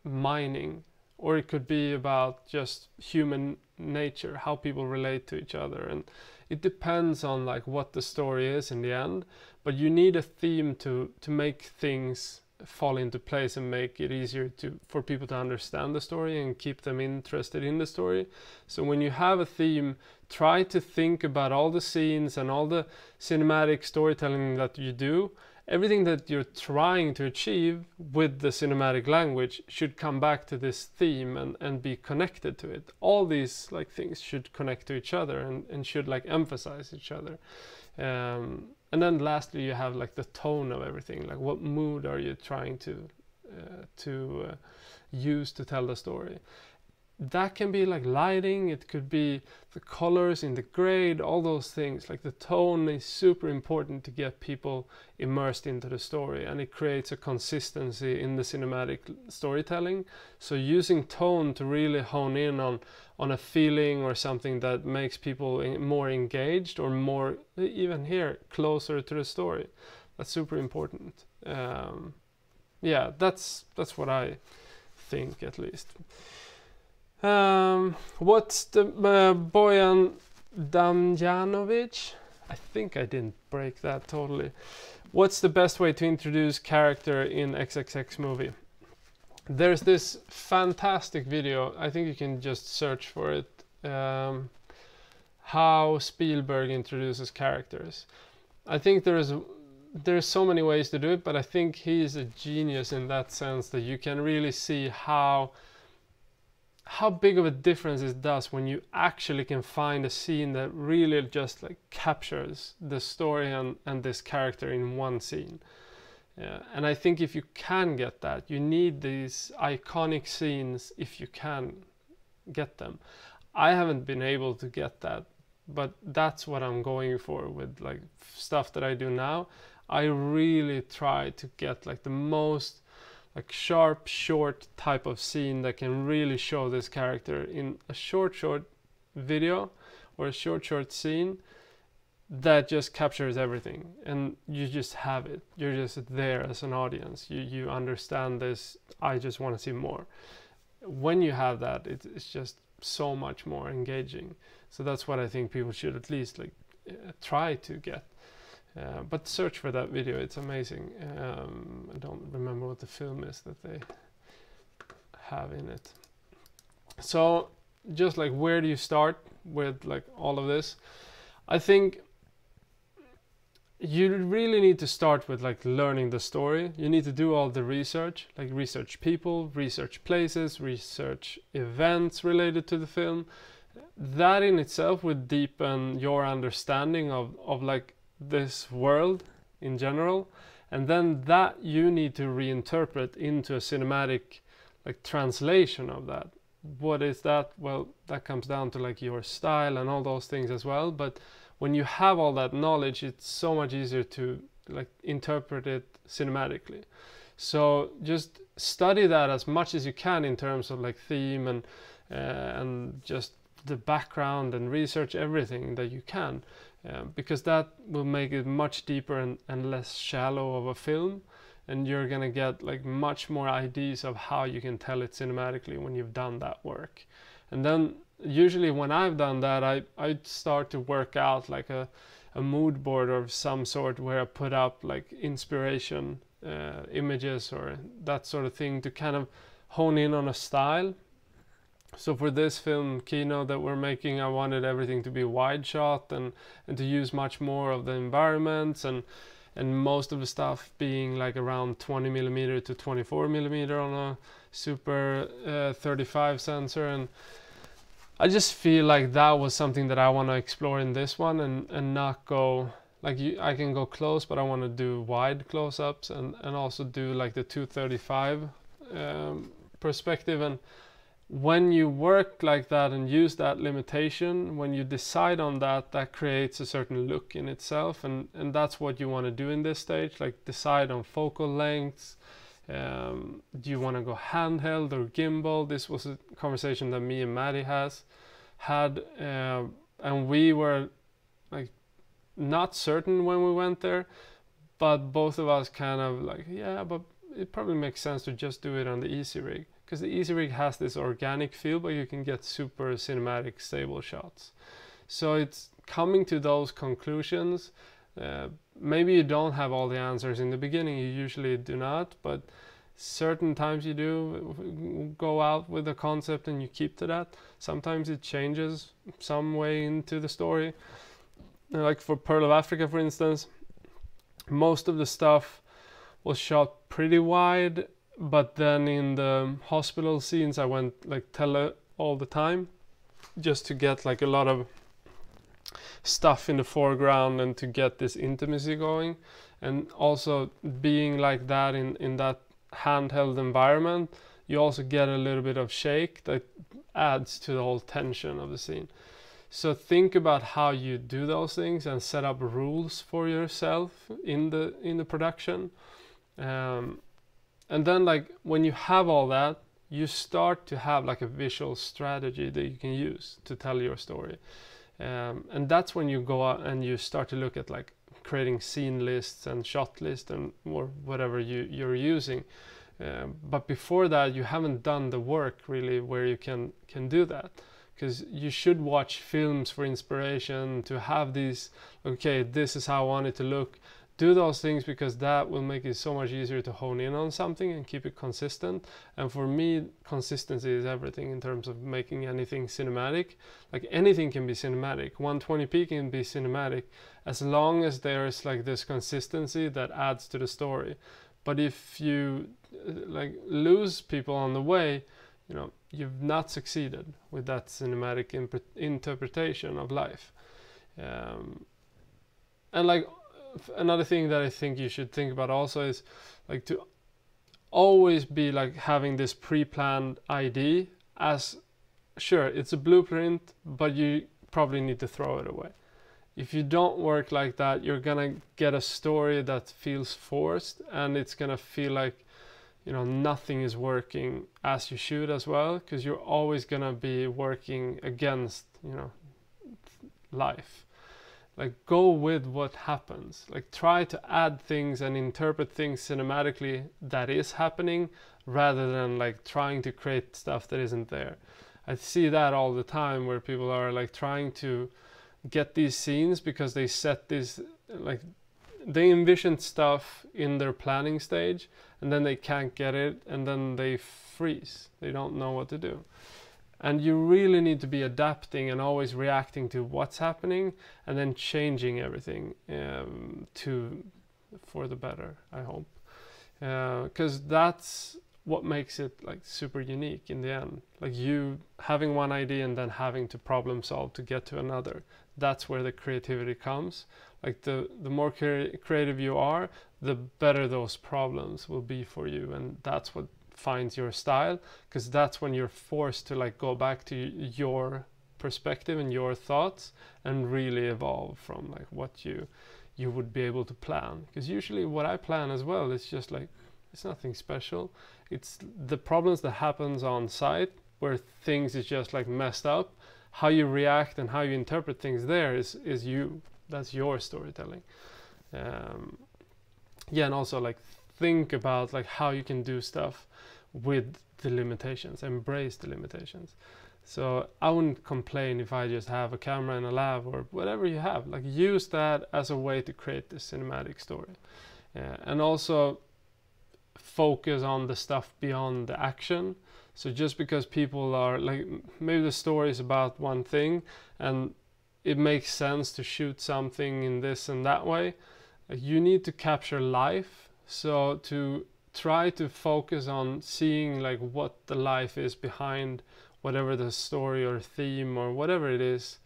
mining, or it could be about just human nature, how people relate to each other. And it depends on like what the story is in the end, but you need a theme to make things fall into place and make it easier for people to understand the story and keep them interested in the story. So when you have a theme, try to think about all the scenes and all the cinematic storytelling that you do. Everything that you're trying to achieve with the cinematic language should come back to this theme and be connected to it. All these like things should connect to each other and should like emphasize each other. And then lastly, you have like the tone of everything. Like what mood are you trying to use to tell the story? That can be like lighting, it could be the colors in the grade, all those things. Like the tone is super important to get people immersed into the story, and it creates a consistency in the cinematic storytelling. So using tone to really hone in on a feeling or something that makes people more engaged, or more, even here, closer to the story. That's super important. Yeah, that's what I think, at least. What's the Bojan Damjanovic? I think I didn't break that totally. What's the best way to introduce character in XXX movie? There's this fantastic video. I think you can just search for it. How Spielberg introduces characters. I think there's so many ways to do it, but I think he's a genius in that sense that you can really see how big of a difference it does when you actually can find a scene that really just like captures the story and this character in one scene. And I think if you can get that, you need these iconic scenes if you can get them. I haven't been able to get that, but that's what I'm going for with like stuff that I do now. I really try to get like the most like sharp, short type of scene that can really show this character in a short video or a short scene that just captures everything. And you just have it. You're just there as an audience. You understand this. I just want to see more. When you have that, it's just so much more engaging. So that's what I think people should at least like try to get. But search for that video, it's amazing. I don't remember what the film is that they have in it. So just like, where do you start with like all of this? I think you really need to start with like learning the story. You need to do all the research, like research people, research places, research events related to the film. That in itself would deepen your understanding of like this world in general, and then that you need to reinterpret into a cinematic like translation of that. What is that? Well, that comes down to like your style and all those things as well. But when you have all that knowledge, it's so much easier to like interpret it cinematically. So just study that as much as you can in terms of like theme and just the background, and research everything that you can, because that will make it much deeper and less shallow of a film. And you're gonna get like much more ideas of how you can tell it cinematically when you've done that work. And then usually when I've done that, I start to work out like a mood board of some sort, where I put up like inspiration images or that sort of thing to kind of hone in on a style. So for this film, Kino, that we're making, I wanted everything to be wide shot and to use much more of the environments, and most of the stuff being like around 20mm to 24mm on a super 35 sensor. And I just feel like that was something that I want to explore in this one, and not go like, I can go close, but I want to do wide close-ups and also do like the 235 perspective. And when you work like that and use that limitation, when you decide on that, that creates a certain look in itself, and that's what you want to do in this stage. Like, decide on focal lengths. Do you want to go handheld or gimbal? This was a conversation that me and Maddie had, and we were like not certain when we went there, but both of us kind of like, yeah, but it probably makes sense to just do it on the Easy Rig, because the Easy Rig has this organic feel, but you can get super cinematic stable shots. So it's coming to those conclusions. Maybe you don't have all the answers in the beginning, you usually do not, but certain times you do go out with a concept and you keep to that. Sometimes it changes some way into the story. Like for Pearl of Africa, for instance, most of the stuff was shot pretty wide, but then in the hospital scenes I went like tele all the time, just to get like a lot of stuff in the foreground and to get this intimacy going. And also being like that in that handheld environment, you also get a little bit of shake that adds to the whole tension of the scene. So think about how you do those things and set up rules for yourself in the production. And then like when you have all that, you start to have like a visual strategy that you can use to tell your story. And that's when you go out and you start to look at like creating scene lists and shot lists and or whatever you're using. But before that, you haven't done the work really where you can do that. Because you should watch films for inspiration to have these, okay, this is how I want it to look. Do those things, because that will make it so much easier to hone in on something and keep it consistent. And for me, consistency is everything in terms of making anything cinematic. Like anything can be cinematic. 120p can be cinematic as long as there is like this consistency that adds to the story. But if you like lose people on the way, you know, you've not succeeded with that cinematic interpretation of life. And like, another thing that I think you should think about also is like to always be like having this pre-planned idea, as sure it's a blueprint, but you probably need to throw it away. If you don't work like that, you're gonna get a story that feels forced, and it's gonna feel like, you know, nothing is working as you should as well, because you're always gonna be working against, you know, life. Like, go with what happens. Like, try to add things and interpret things cinematically that is happening, rather than like trying to create stuff that isn't there. I see that all the time, where people are like trying to get these scenes because they set this, like, they envisioned stuff in their planning stage, and then they can't get it, and then they freeze. They don't know what to do. And you really need to be adapting and always reacting to what's happening, and then changing everything for the better, I hope. Because that's what makes it like super unique in the end. Like you having one idea and then having to problem solve to get to another. That's where the creativity comes. Like the more creative you are, the better those problems will be for you, and that's what finds your style, because that's when you're forced to like go back to your perspective and your thoughts and really evolve from like what you would be able to plan. Because usually what I plan as well is just like, it's nothing special. It's the problems that happens on site where things is just like messed up. How you react and how you interpret things there is you. That's your storytelling. Yeah, and also like think about like how you can do stuff with the limitations, embrace the limitations. So I wouldn't complain if I just have a camera in a lab or whatever you have. Like use that as a way to create this cinematic story. And also focus on the stuff beyond the action. So just because people are like, maybe the story is about one thing and it makes sense to shoot something in this and that way, you need to capture life. So to try to focus on seeing like what the life is behind whatever the story or theme or whatever it is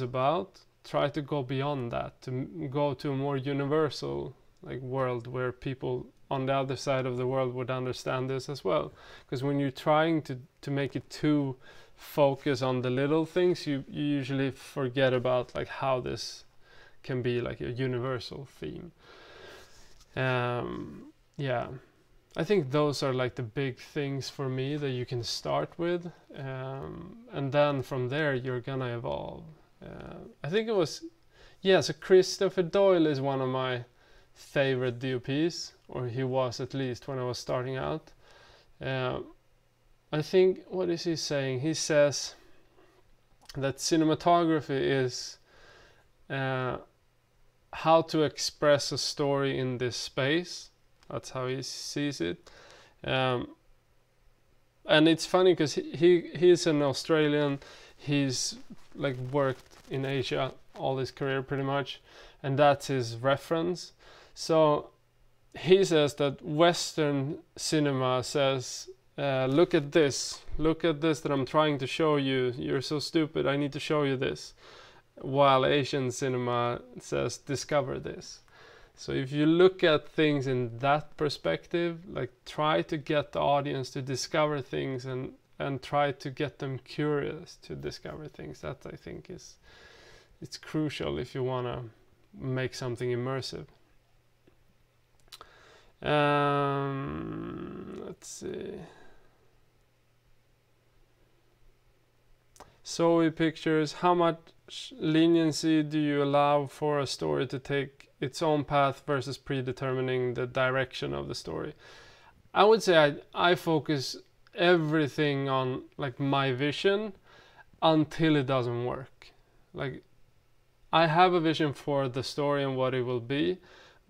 about, try to go beyond that, to go to a more universal like world where people on the other side of the world would understand this as well. Because when you're trying to make it too focus on the little things, you usually forget about like how this can be like a universal theme. Yeah, I think those are like the big things for me that you can start with, and then from there you're gonna evolve. I think it was, yeah, so Christopher Doyle is one of my favorite DOPs, or he was at least when I was starting out. I think, what is he saying? He says that cinematography is how to express a story in this space. That's how he sees it. And it's funny because he's an Australian. He's like worked in Asia all his career pretty much, and that's his reference. So he says that Western cinema says, look at this that I'm trying to show you. You're so stupid, I need to show you this. While Asian cinema says, discover this. So if you look at things in that perspective, like try to get the audience to discover things and try to get them curious to discover things. That I think it's crucial if you want to make something immersive. Let's see. Zoe Pictures, how much leniency do you allow for a story to take its own path versus predetermining the direction of the story? I would say I focus everything on like my vision until it doesn't work. Like I have a vision for the story and what it will be,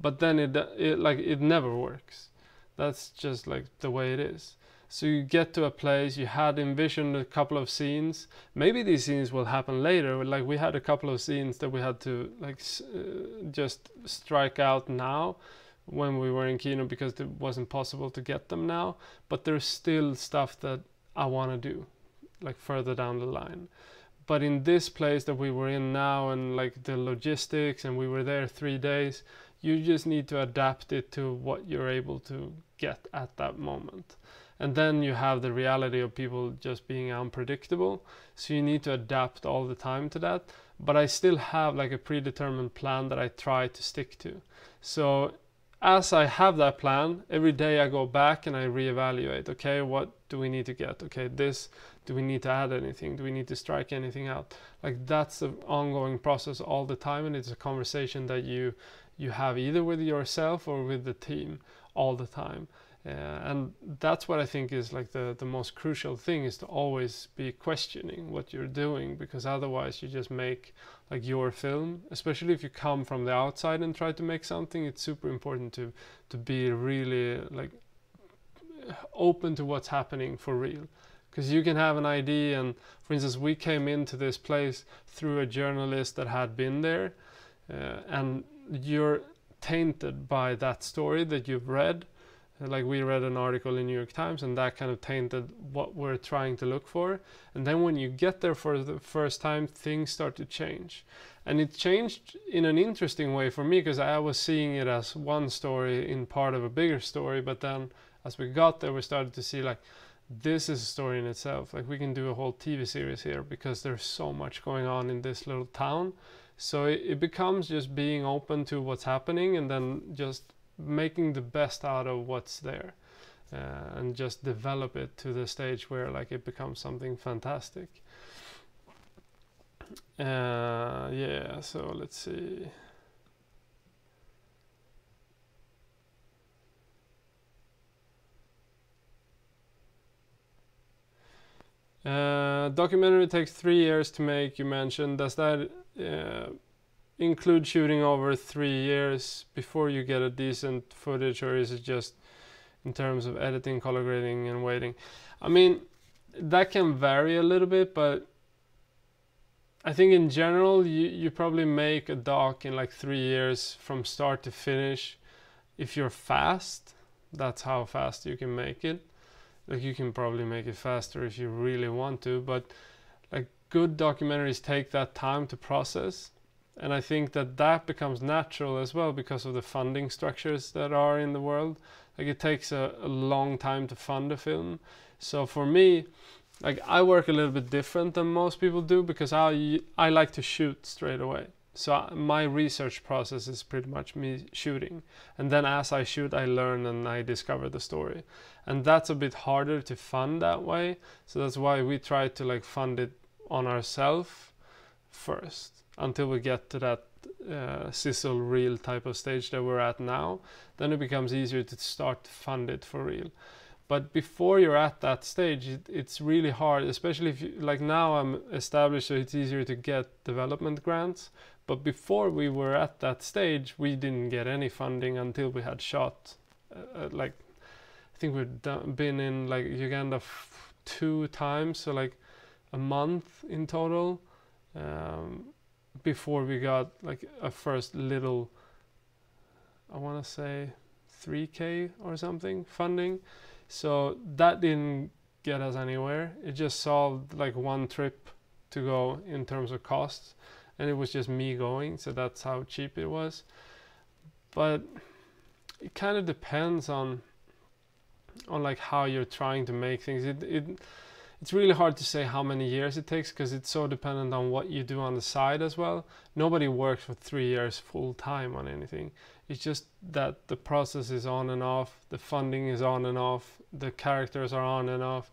but then it never works. That's just like the way it is. So you get to a place, you had envisioned a couple of scenes. Maybe these scenes will happen later. Like we had a couple of scenes that we had to like just strike out now when we were in Kino because it wasn't possible to get them now. But there's still stuff that I want to do like further down the line. But in this place that we were in now and like the logistics, and we were there 3 days, you just need to adapt it to what you're able to get at that moment. And then you have the reality of people just being unpredictable. So you need to adapt all the time to that. But I still have like a predetermined plan that I try to stick to. So as I have that plan, every day I go back and I reevaluate. Okay, what do we need to get? Okay, this, do we need to add anything? Do we need to strike anything out? Like that's an ongoing process all the time. And it's a conversation that you have either with yourself or with the team all the time, And that's what I think is like the most crucial thing, is to always be questioning what you're doing, because otherwise you just make like your film. Especially if you come from the outside and try to make something, it's super important to be really like open to what's happening for real. Because you can have an idea, and for instance, we came into this place through a journalist that had been there, and you're tainted by that story that you've read. Like, we read an article in New York Times, and that kind of tainted what we're trying to look for. And then when you get there for the first time, things start to change. And it changed in an interesting way for me, because I was seeing it as one story in part of a bigger story. But then as we got there, we started to see, like, this is a story in itself. Like, we can do a whole TV series here, because there's so much going on in this little town. So it becomes just being open to what's happening, and then just making the best out of what's there, and just develop it to the stage where like it becomes something fantastic. Yeah, so let's see. Documentary takes 3 years to make, you mentioned. Does that include shooting over 3 years before you get a decent footage, or is it just in terms of editing, color grading, and waiting? I mean, that can vary a little bit, but I think in general you probably make a doc in like 3 years from start to finish. If you're fast, that's how fast you can make it. Like, you can probably make it faster if you really want to, but like, good documentaries take that time to process. And I think that that becomes natural as well, because of the funding structures that are in the world. Like, it takes a long time to fund a film. So for me, like, I work a little bit different than most people do, because I like to shoot straight away. So my research process is pretty much me shooting. And then as I shoot, I learn and I discover the story. And that's a bit harder to fund that way. So that's why we try to like fund it on ourselves first, until we get to that sizzle reel type of stage that we're at now. Then it becomes easier to start to fund it for real. But before you're at that stage, it's really hard, especially if you, like, now I'm established, so it's easier to get development grants. But before we were at that stage, we didn't get any funding until we had shot like, I think we've been in like Uganda 2 times, so like a month in total, before we got like a first little, I want to say 3K or something funding. So that didn't get us anywhere. It just solved like one trip to go in terms of costs, and it was just me going, so that's how cheap it was. But it kind of depends on like how you're trying to make things. It's really hard to say how many years it takes, because it's so dependent on what you do on the side as well. Nobody works for 3 years full time on anything. It's just that the process is on and off, the funding is on and off, the characters are on and off.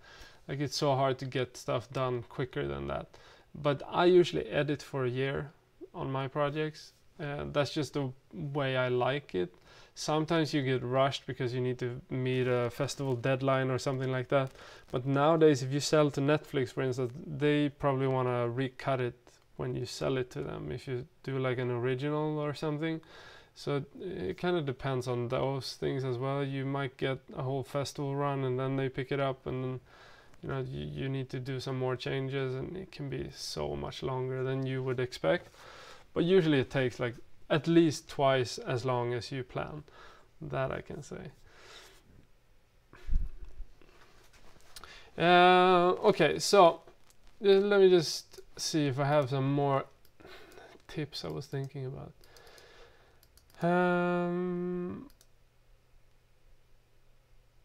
Like, it's so hard to get stuff done quicker than that. But I usually edit for a year on my projects. That's just the way I like it. Sometimes you get rushed because you need to meet a festival deadline or something like that. But nowadays, if you sell to Netflix, for instance, they probably want to recut it when you sell it to them, if you do like an original or something. So it kind of depends on those things as well. You might get a whole festival run, and then they pick it up, and then, you know, you need to do some more changes, and it can be so much longer than you would expect. But usually it takes like at least twice as long as you plan. That I can say. Okay, so let me just see if I have some more tips I was thinking about.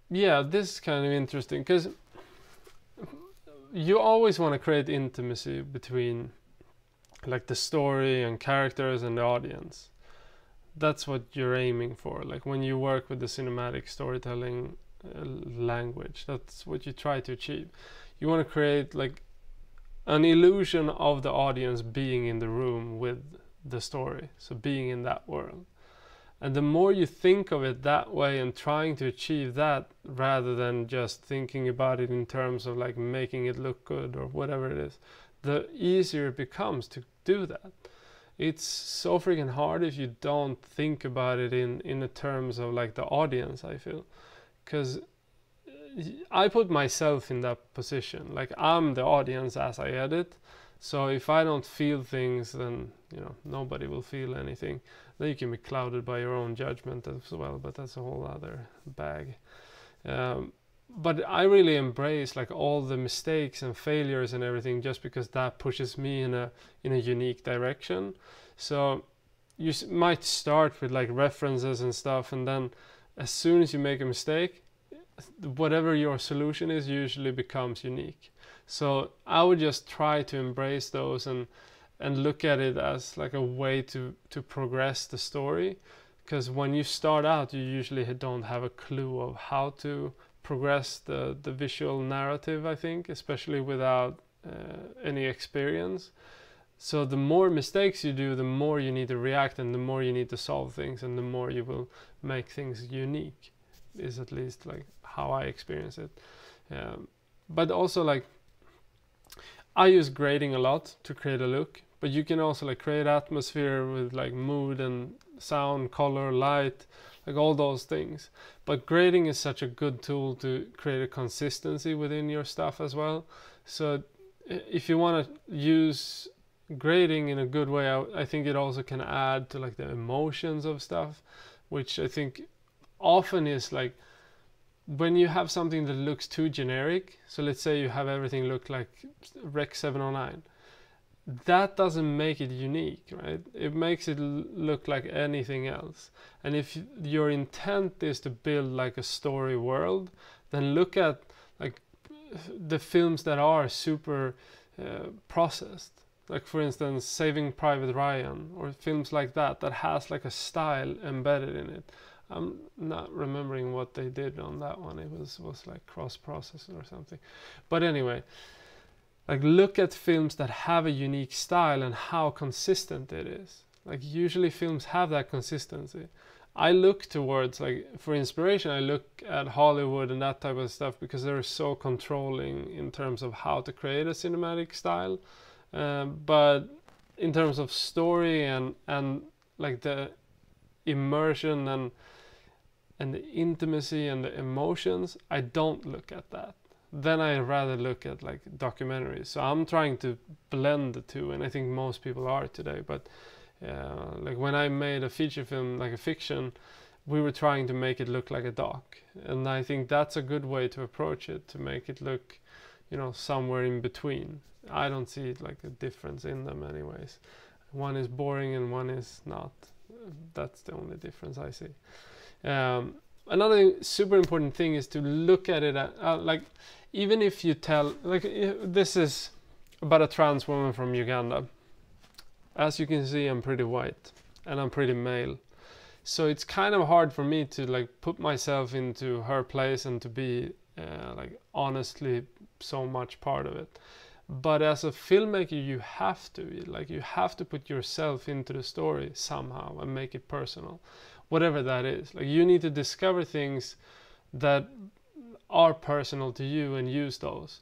Yeah, this is kind of interesting, because you always want to create intimacy between like the story and characters and the audience. That's what you're aiming for. Like, when you work with the cinematic storytelling language, that's what you try to achieve. You want to create like an illusion of the audience being in the room with the story, so being in that world. And the more you think of it that way and trying to achieve that, rather than just thinking about it in terms of like making it look good or whatever it is, the easier it becomes to do that. It's so freaking hard if you don't think about it in the terms of like the audience, I feel. Because I put myself in that position, like I'm the audience as I edit. So if I don't feel things, then, you know, nobody will feel anything. Then you can be clouded by your own judgment as well, but that's a whole other bag. But I really embrace like all the mistakes and failures and everything, just because that pushes me in a unique direction. So you might start with like references and stuff, and then as soon as you make a mistake, whatever your solution is usually becomes unique. So I would just try to embrace those and look at it as like a way to progress the story. Because when you start out, you usually don't have a clue of how to progress the visual narrative, I think, especially without any experience. So the more mistakes you do, the more you need to react, and the more you need to solve things, and the more you will make things unique, is at least like how I experience it. But also, like, I use grading a lot to create a look, but you can also like create atmosphere with like mood and sound, color, light, like all those things. But grading is such a good tool to create a consistency within your stuff as well. So if you want to use grading in a good way, I think it also can add to like the emotions of stuff, which I think often is like when you have something that looks too generic. So let's say you have everything look like Rec 709. That doesn't make it unique, right? It makes it look like anything else. And if your intent is to build like a story world, then look at like the films that are super processed. Like, for instance, Saving Private Ryan, or films like that, that has like a style embedded in it. I'm not remembering what they did on that one. It was like cross-processing or something. But anyway, like, look at films that have a unique style and how consistent it is. Like, usually films have that consistency. I look towards, like, for inspiration, I look at Hollywood and that type of stuff, because they're so controlling in terms of how to create a cinematic style. But in terms of story and like the immersion and the intimacy and the emotions, I don't look at that. Then I rather look at like documentaries. So I'm trying to blend the two, and I think most people are today. But like when I made a feature film, like a fiction, we were trying to make it look like a doc, and I think that's a good way to approach it, to make it look, you know, somewhere in between. I don't see like a difference in them anyways. One is boring and one is not. That's the only difference I see. Another super important thing is to look at it at, like, even if you tell, like, this is about a trans woman from Uganda. As you can see, I'm pretty white and I'm pretty male, so it's kind of hard for me to like put myself into her place and to be like honestly so much part of it. But as a filmmaker, you have to, like, you have to put yourself into the story somehow and make it personal, whatever that is. Like, you need to discover things that are personal to you and use those.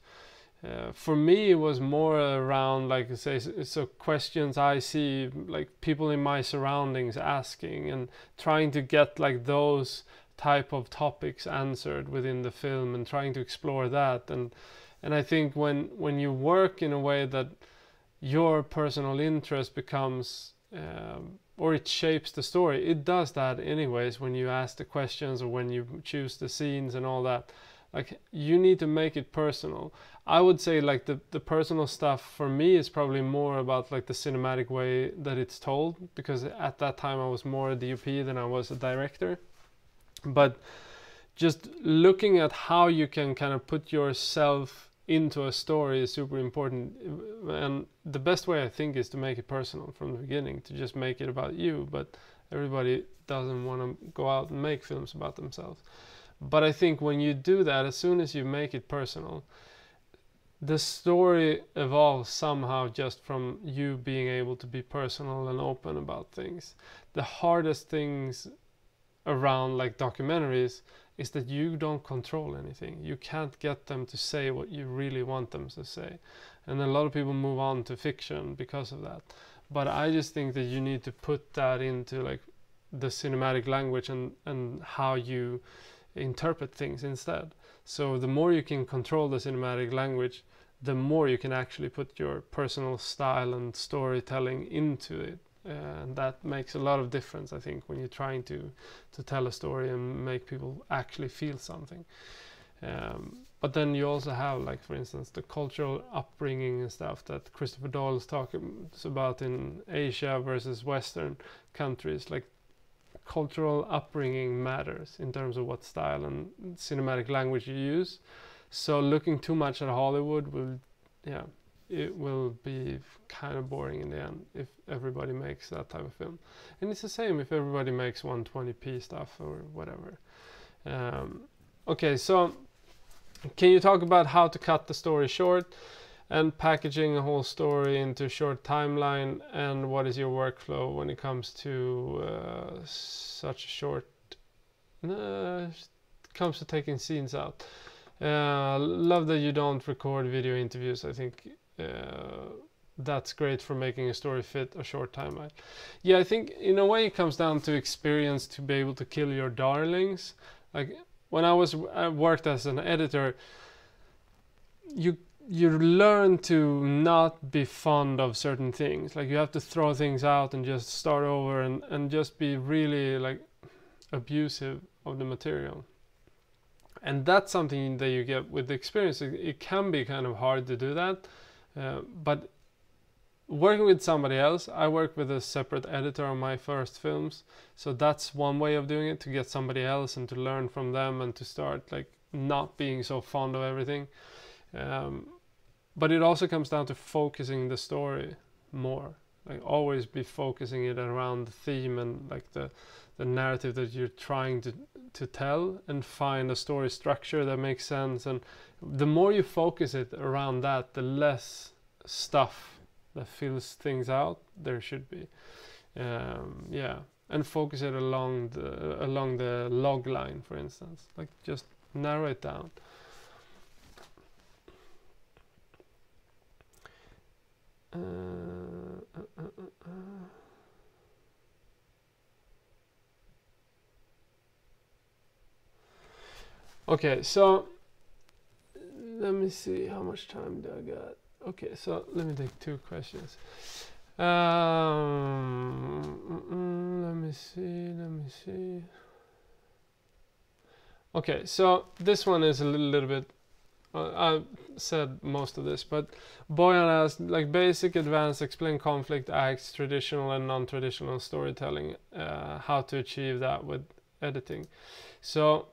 For me, it was more around, like, say, so questions I see, like people in my surroundings asking, and trying to get like those type of topics answered within the film, and trying to explore that. And I think when you work in a way that your personal interest becomes, or it shapes the story, it does that anyways when you ask the questions or when you choose the scenes and all that. Like, you need to make it personal. I would say like the personal stuff for me is probably more about like the cinematic way that it's told, because at that time I was more a DOP than I was a director. But just looking at how you can kind of put yourself into a story is super important. And the best way, I think, is to make it personal from the beginning, to just make it about you. But everybody doesn't want to go out and make films about themselves. But I think when you do that, as soon as you make it personal, the story evolves somehow just from you being able to be personal and open about things. The hardest things around like documentaries is that you don't control anything. You can't get them to say what you really want them to say. And a lot of people move on to fiction because of that. But I just think that you need to put that into like the cinematic language and how you interpret things instead. So the more you can control the cinematic language, the more you can actually put your personal style and storytelling into it. And that makes a lot of difference, I think, when you're trying to tell a story and make people actually feel something. But then you also have, like, for instance, the cultural upbringing and stuff that Christopher Doyle talks about in Asia versus Western countries. Like, cultural upbringing matters in terms of what style and cinematic language you use. So looking too much at Hollywood will, yeah, it will be kind of boring in the end if everybody makes that type of film. And it's the same if everybody makes 120p stuff or whatever. Okay, so can you talk about how to cut the story short and packaging a whole story into a short timeline, and what is your workflow when it comes to such a short, comes to taking scenes out? Love that you don't record video interviews. I think that's great for making a story fit a short timeline. Yeah, I think in a way it comes down to experience to be able to kill your darlings. Like when I worked as an editor, you learn to not be fond of certain things. Like you have to throw things out and just start over and just be really like abusive of the material. And that's something that you get with experience. It can be kind of hard to do that, but working with somebody else, I work with a separate editor on my first films, so that's one way of doing it, to get somebody else and to learn from them and to start like not being so fond of everything. But it also comes down to focusing the story more, like always be focusing it around the theme and like the narrative that you're trying to tell, and find a story structure that makes sense. And the more you focus it around that, the less stuff that fills things out there should be. Yeah, and focus it along the log line, for instance. Like just narrow it down. Okay, so let me see how much time do I got. Okay, so let me take two questions. Let me see. Okay, so this one is a little bit, I said most of this, but Bojan asked, like, basic, advanced, explain conflict, acts, traditional and non-traditional storytelling, how to achieve that with editing. So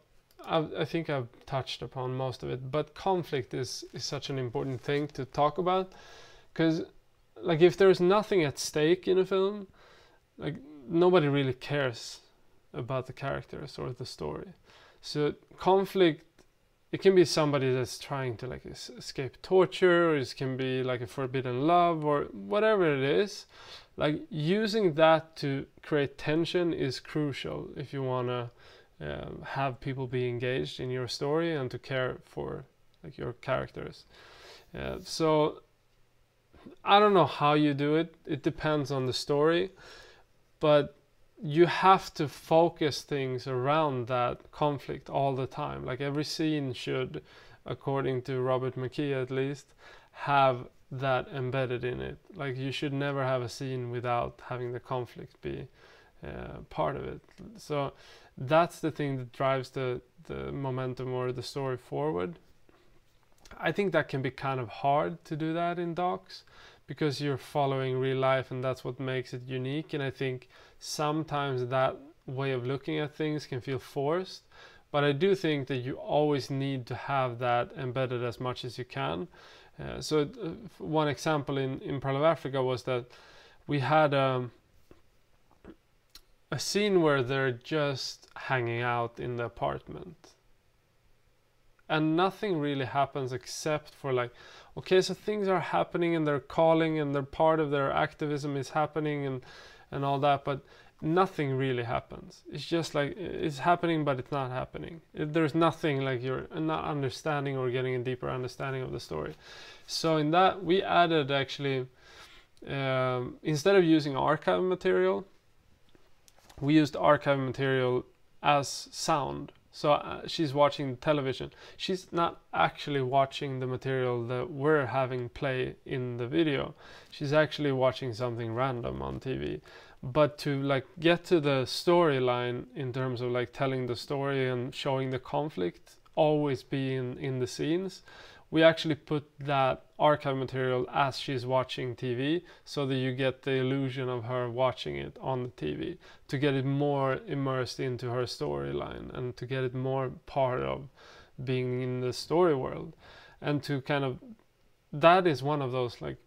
I think I've touched upon most of it, but conflict is such an important thing to talk about, because like if there's nothing at stake in a film, like nobody really cares about the characters or the story. So conflict, it can be somebody that's trying to like escape torture, or it can be like a forbidden love or whatever it is. Like using that to create tension is crucial if you want to have people be engaged in your story and to care for like your characters. So I don't know how you do it. It depends on the story, but you have to focus things around that conflict all the time. Like every scene should, according to Robert McKee at least, have that embedded in it. Like you should never have a scene without having the conflict be part of it. So that's the thing that drives the momentum or the story forward. I think that can be kind of hard to do that in docs, because you're following real life and that's what makes it unique. And I think sometimes that way of looking at things can feel forced, but I do think that you always need to have that embedded as much as you can. So one example in Pearl of Africa was that we had a scene where they're just hanging out in the apartment and nothing really happens except for like, okay, so things are happening and they're calling and they're part of their activism is happening and all that, but nothing really happens. It's just like it's happening, but it's not happening. There's nothing like you're not understanding or getting a deeper understanding of the story. So in that, we added actually, instead of using archive material, we used archive material as sound. So she's watching television. She's not actually watching the material that we're having play in the video. She's actually watching something random on TV. But to like get to the storyline in terms of like telling the story and showing the conflict always be in the scenes, we actually put that archive material as she's watching TV, so that you get the illusion of her watching it on the TV, to get it more immersed into her storyline and to get it more part of being in the story world. And to kind of, that is one of those like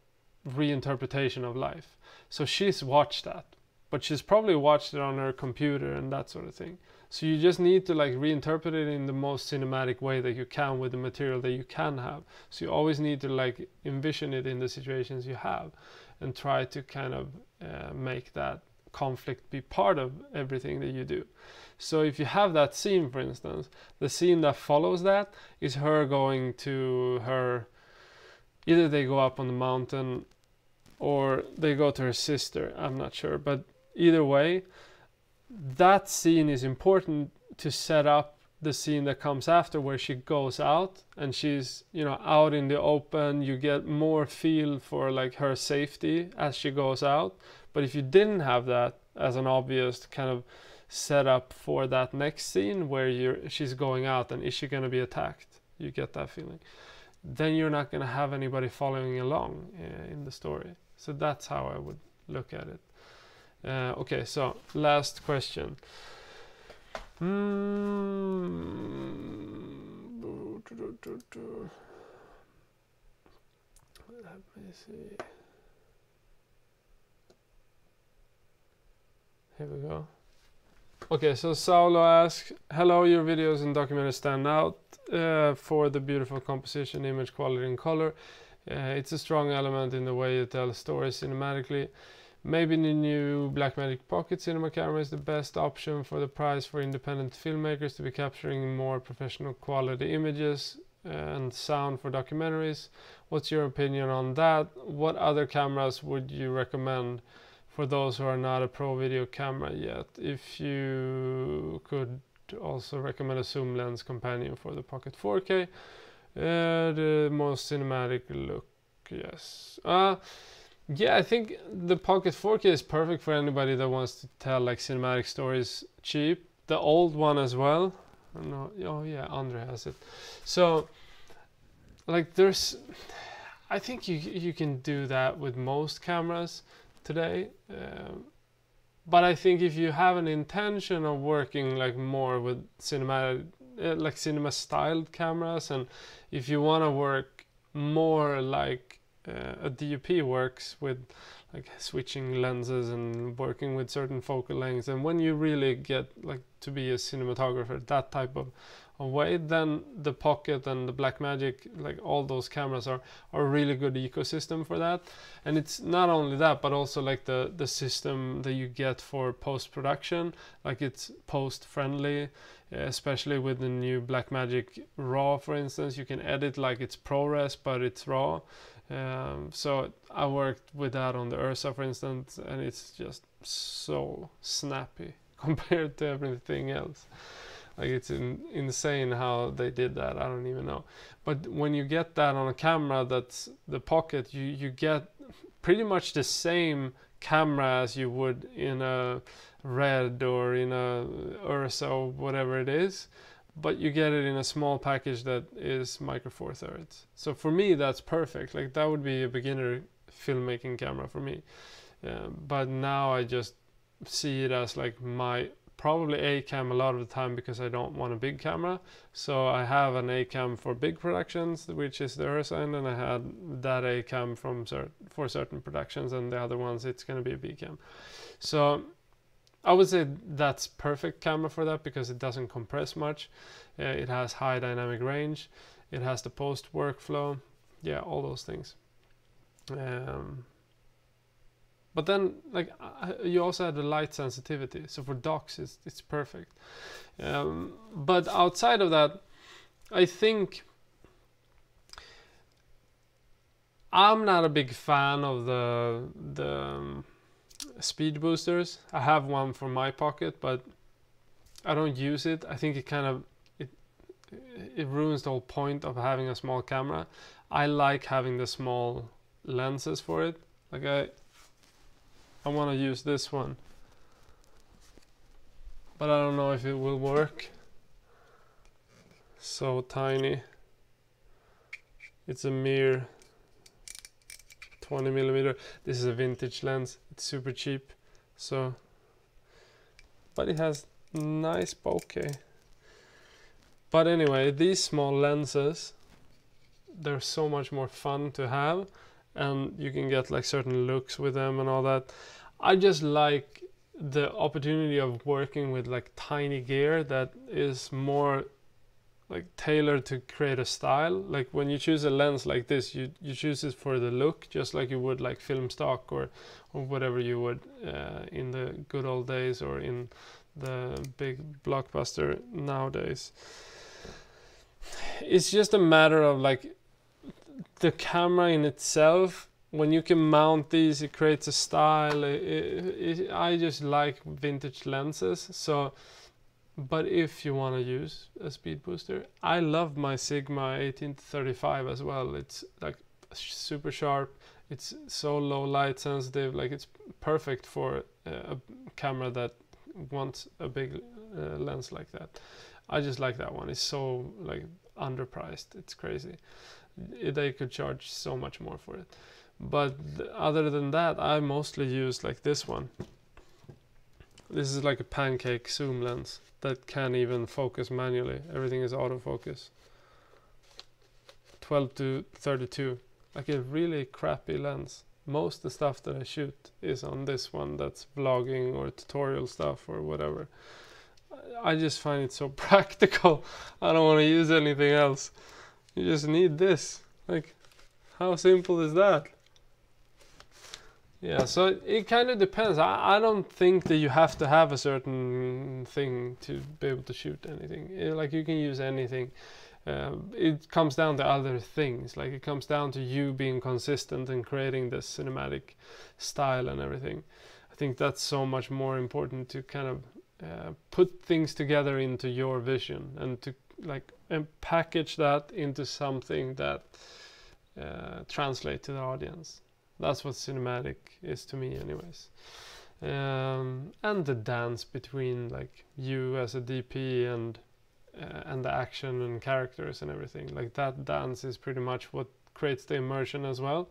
reinterpretation of life. So she's watched that, but she's probably watched it on her computer and that sort of thing. So you just need to like reinterpret it in the most cinematic way that you can with the material that you can have. So you always need to like envision it in the situations you have and try to kind of make that conflict be part of everything that you do. So if you have that scene, for instance, the scene that follows that is her going to her, either they go up on the mountain or they go to her sister, I'm not sure, but either way, that scene is important to set up the scene that comes after, where she goes out and she's, you know, out in the open. You get more feel for like her safety as she goes out. But if you didn't have that as an obvious kind of setup for that next scene where she's going out and is she going to be attacked, you get that feeling, then you're not going to have anybody following along in the story. So that's how I would look at it. Okay, so last question. Let me see. Here we go. Okay, so Saulo asks, hello, your videos and documentaries stand out for the beautiful composition, image quality and color. It's a strong element in the way you tell stories cinematically. Maybe the new Blackmagic Pocket Cinema Camera is the best option for the price for independent filmmakers to be capturing more professional quality images and sound for documentaries. What's your opinion on that? What other cameras would you recommend for those who are not a pro video camera yet? If you could also recommend a zoom lens companion for the Pocket 4K, the most cinematic look, yes. Yeah, I think the Pocket 4K is perfect for anybody that wants to tell like cinematic stories cheap. The old one as well. I don't know. Oh yeah, Andre has it. So like there's, I think you can do that with most cameras today. But I think if you have an intention of working like more with cinematic, like cinema styled cameras, and if you want to work more like a DOP works with like switching lenses and working with certain focal lengths, and when you really get like to be a cinematographer that type of a way, then the Pocket and the Blackmagic, like all those cameras are a really good ecosystem for that. And it's not only that, but also like the system that you get for post-production, like it's post-friendly, especially with the new Blackmagic RAW, for instance. You can edit like it's ProRes, but it's RAW. So I worked with that on the Ursa, for instance, and it's just so snappy compared to everything else. Like it's insane how they did that. I don't even know. But when you get that on a camera that's the Pocket, you get pretty much the same camera as you would in a Red or in a Ursa or whatever it is. But you get it in a small package that is Micro Four Thirds. So for me, that's perfect. Like that would be a beginner filmmaking camera for me. But now I just see it as like my probably A-cam a lot of the time, because I don't want a big camera. So I have an A-cam for big productions, which is the Ursa, and then I had that A-cam for certain productions, and the other ones it's going to be a B-cam. So I would say that's perfect camera for that, because it doesn't compress much. It has high dynamic range. It has the post workflow. Yeah, all those things. But then, like, you also had the light sensitivity, so for docs it's perfect. But outside of that, I think I'm not a big fan of the speed boosters. I have one for my pocket, but I don't use it. I think it kind of it ruins the whole point of having a small camera. I like having the small lenses for it. Like I want to use this one, but I don't know if it will work. So tiny. It's a mere 20mm. This is a vintage lens. It's super cheap. So, but it has nice bokeh. But anyway, these small lenses, they're so much more fun to have. And you can get like certain looks with them and all that. I just like the opportunity of working with like tiny gear that is more like tailored to create a style. Like when you choose a lens like this, you choose it for the look, just like you would like film stock or whatever you would in the good old days or in the big blockbuster nowadays. It's just a matter of like the camera in itself. When you can mount these, it creates a style. I just like vintage lenses. So, but if you want to use a speed booster, I love my Sigma 18-35 as well. It's like super sharp. It's so low light sensitive. Like it's perfect for a camera that wants a big lens like that. I just like that one. It's so like underpriced. It's crazy. They could charge so much more for it, but other than that, I mostly use like this one. This is like a pancake zoom lens that can't even focus manually. Everything is autofocus. 12 to 32, like a really crappy lens. Most of the stuff that I shoot is on this one. That's vlogging or tutorial stuff or whatever. I just find it so practical. I don't want to use anything else. You just need this. Like, how simple is that? Yeah, so it kind of depends. I don't think that you have to have a certain thing to be able to shoot anything. Like, you can use anything. It comes down to other things. Like, it comes down to you being consistent and creating this cinematic style and everything. I think that's so much more important to kind of put things together into your vision and to like and package that into something that translates to the audience. That's what cinematic is to me anyways. And the dance between like you as a DP and the action and characters and everything. Like that dance is pretty much what creates the immersion as well.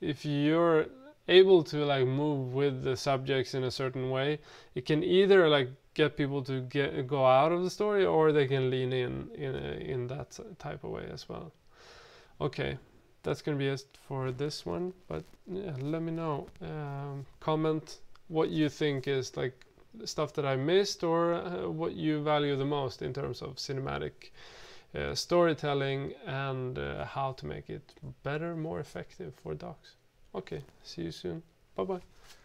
If you're able to like move with the subjects in a certain way, it can either like get people to go out of the story, or they can lean in that type of way as well. Okay, that's gonna be it for this one, but yeah, let me know, comment what you think is like stuff that I missed, or what you value the most in terms of cinematic storytelling, and how to make it better, more effective for docs. Okay, see you soon. Bye bye.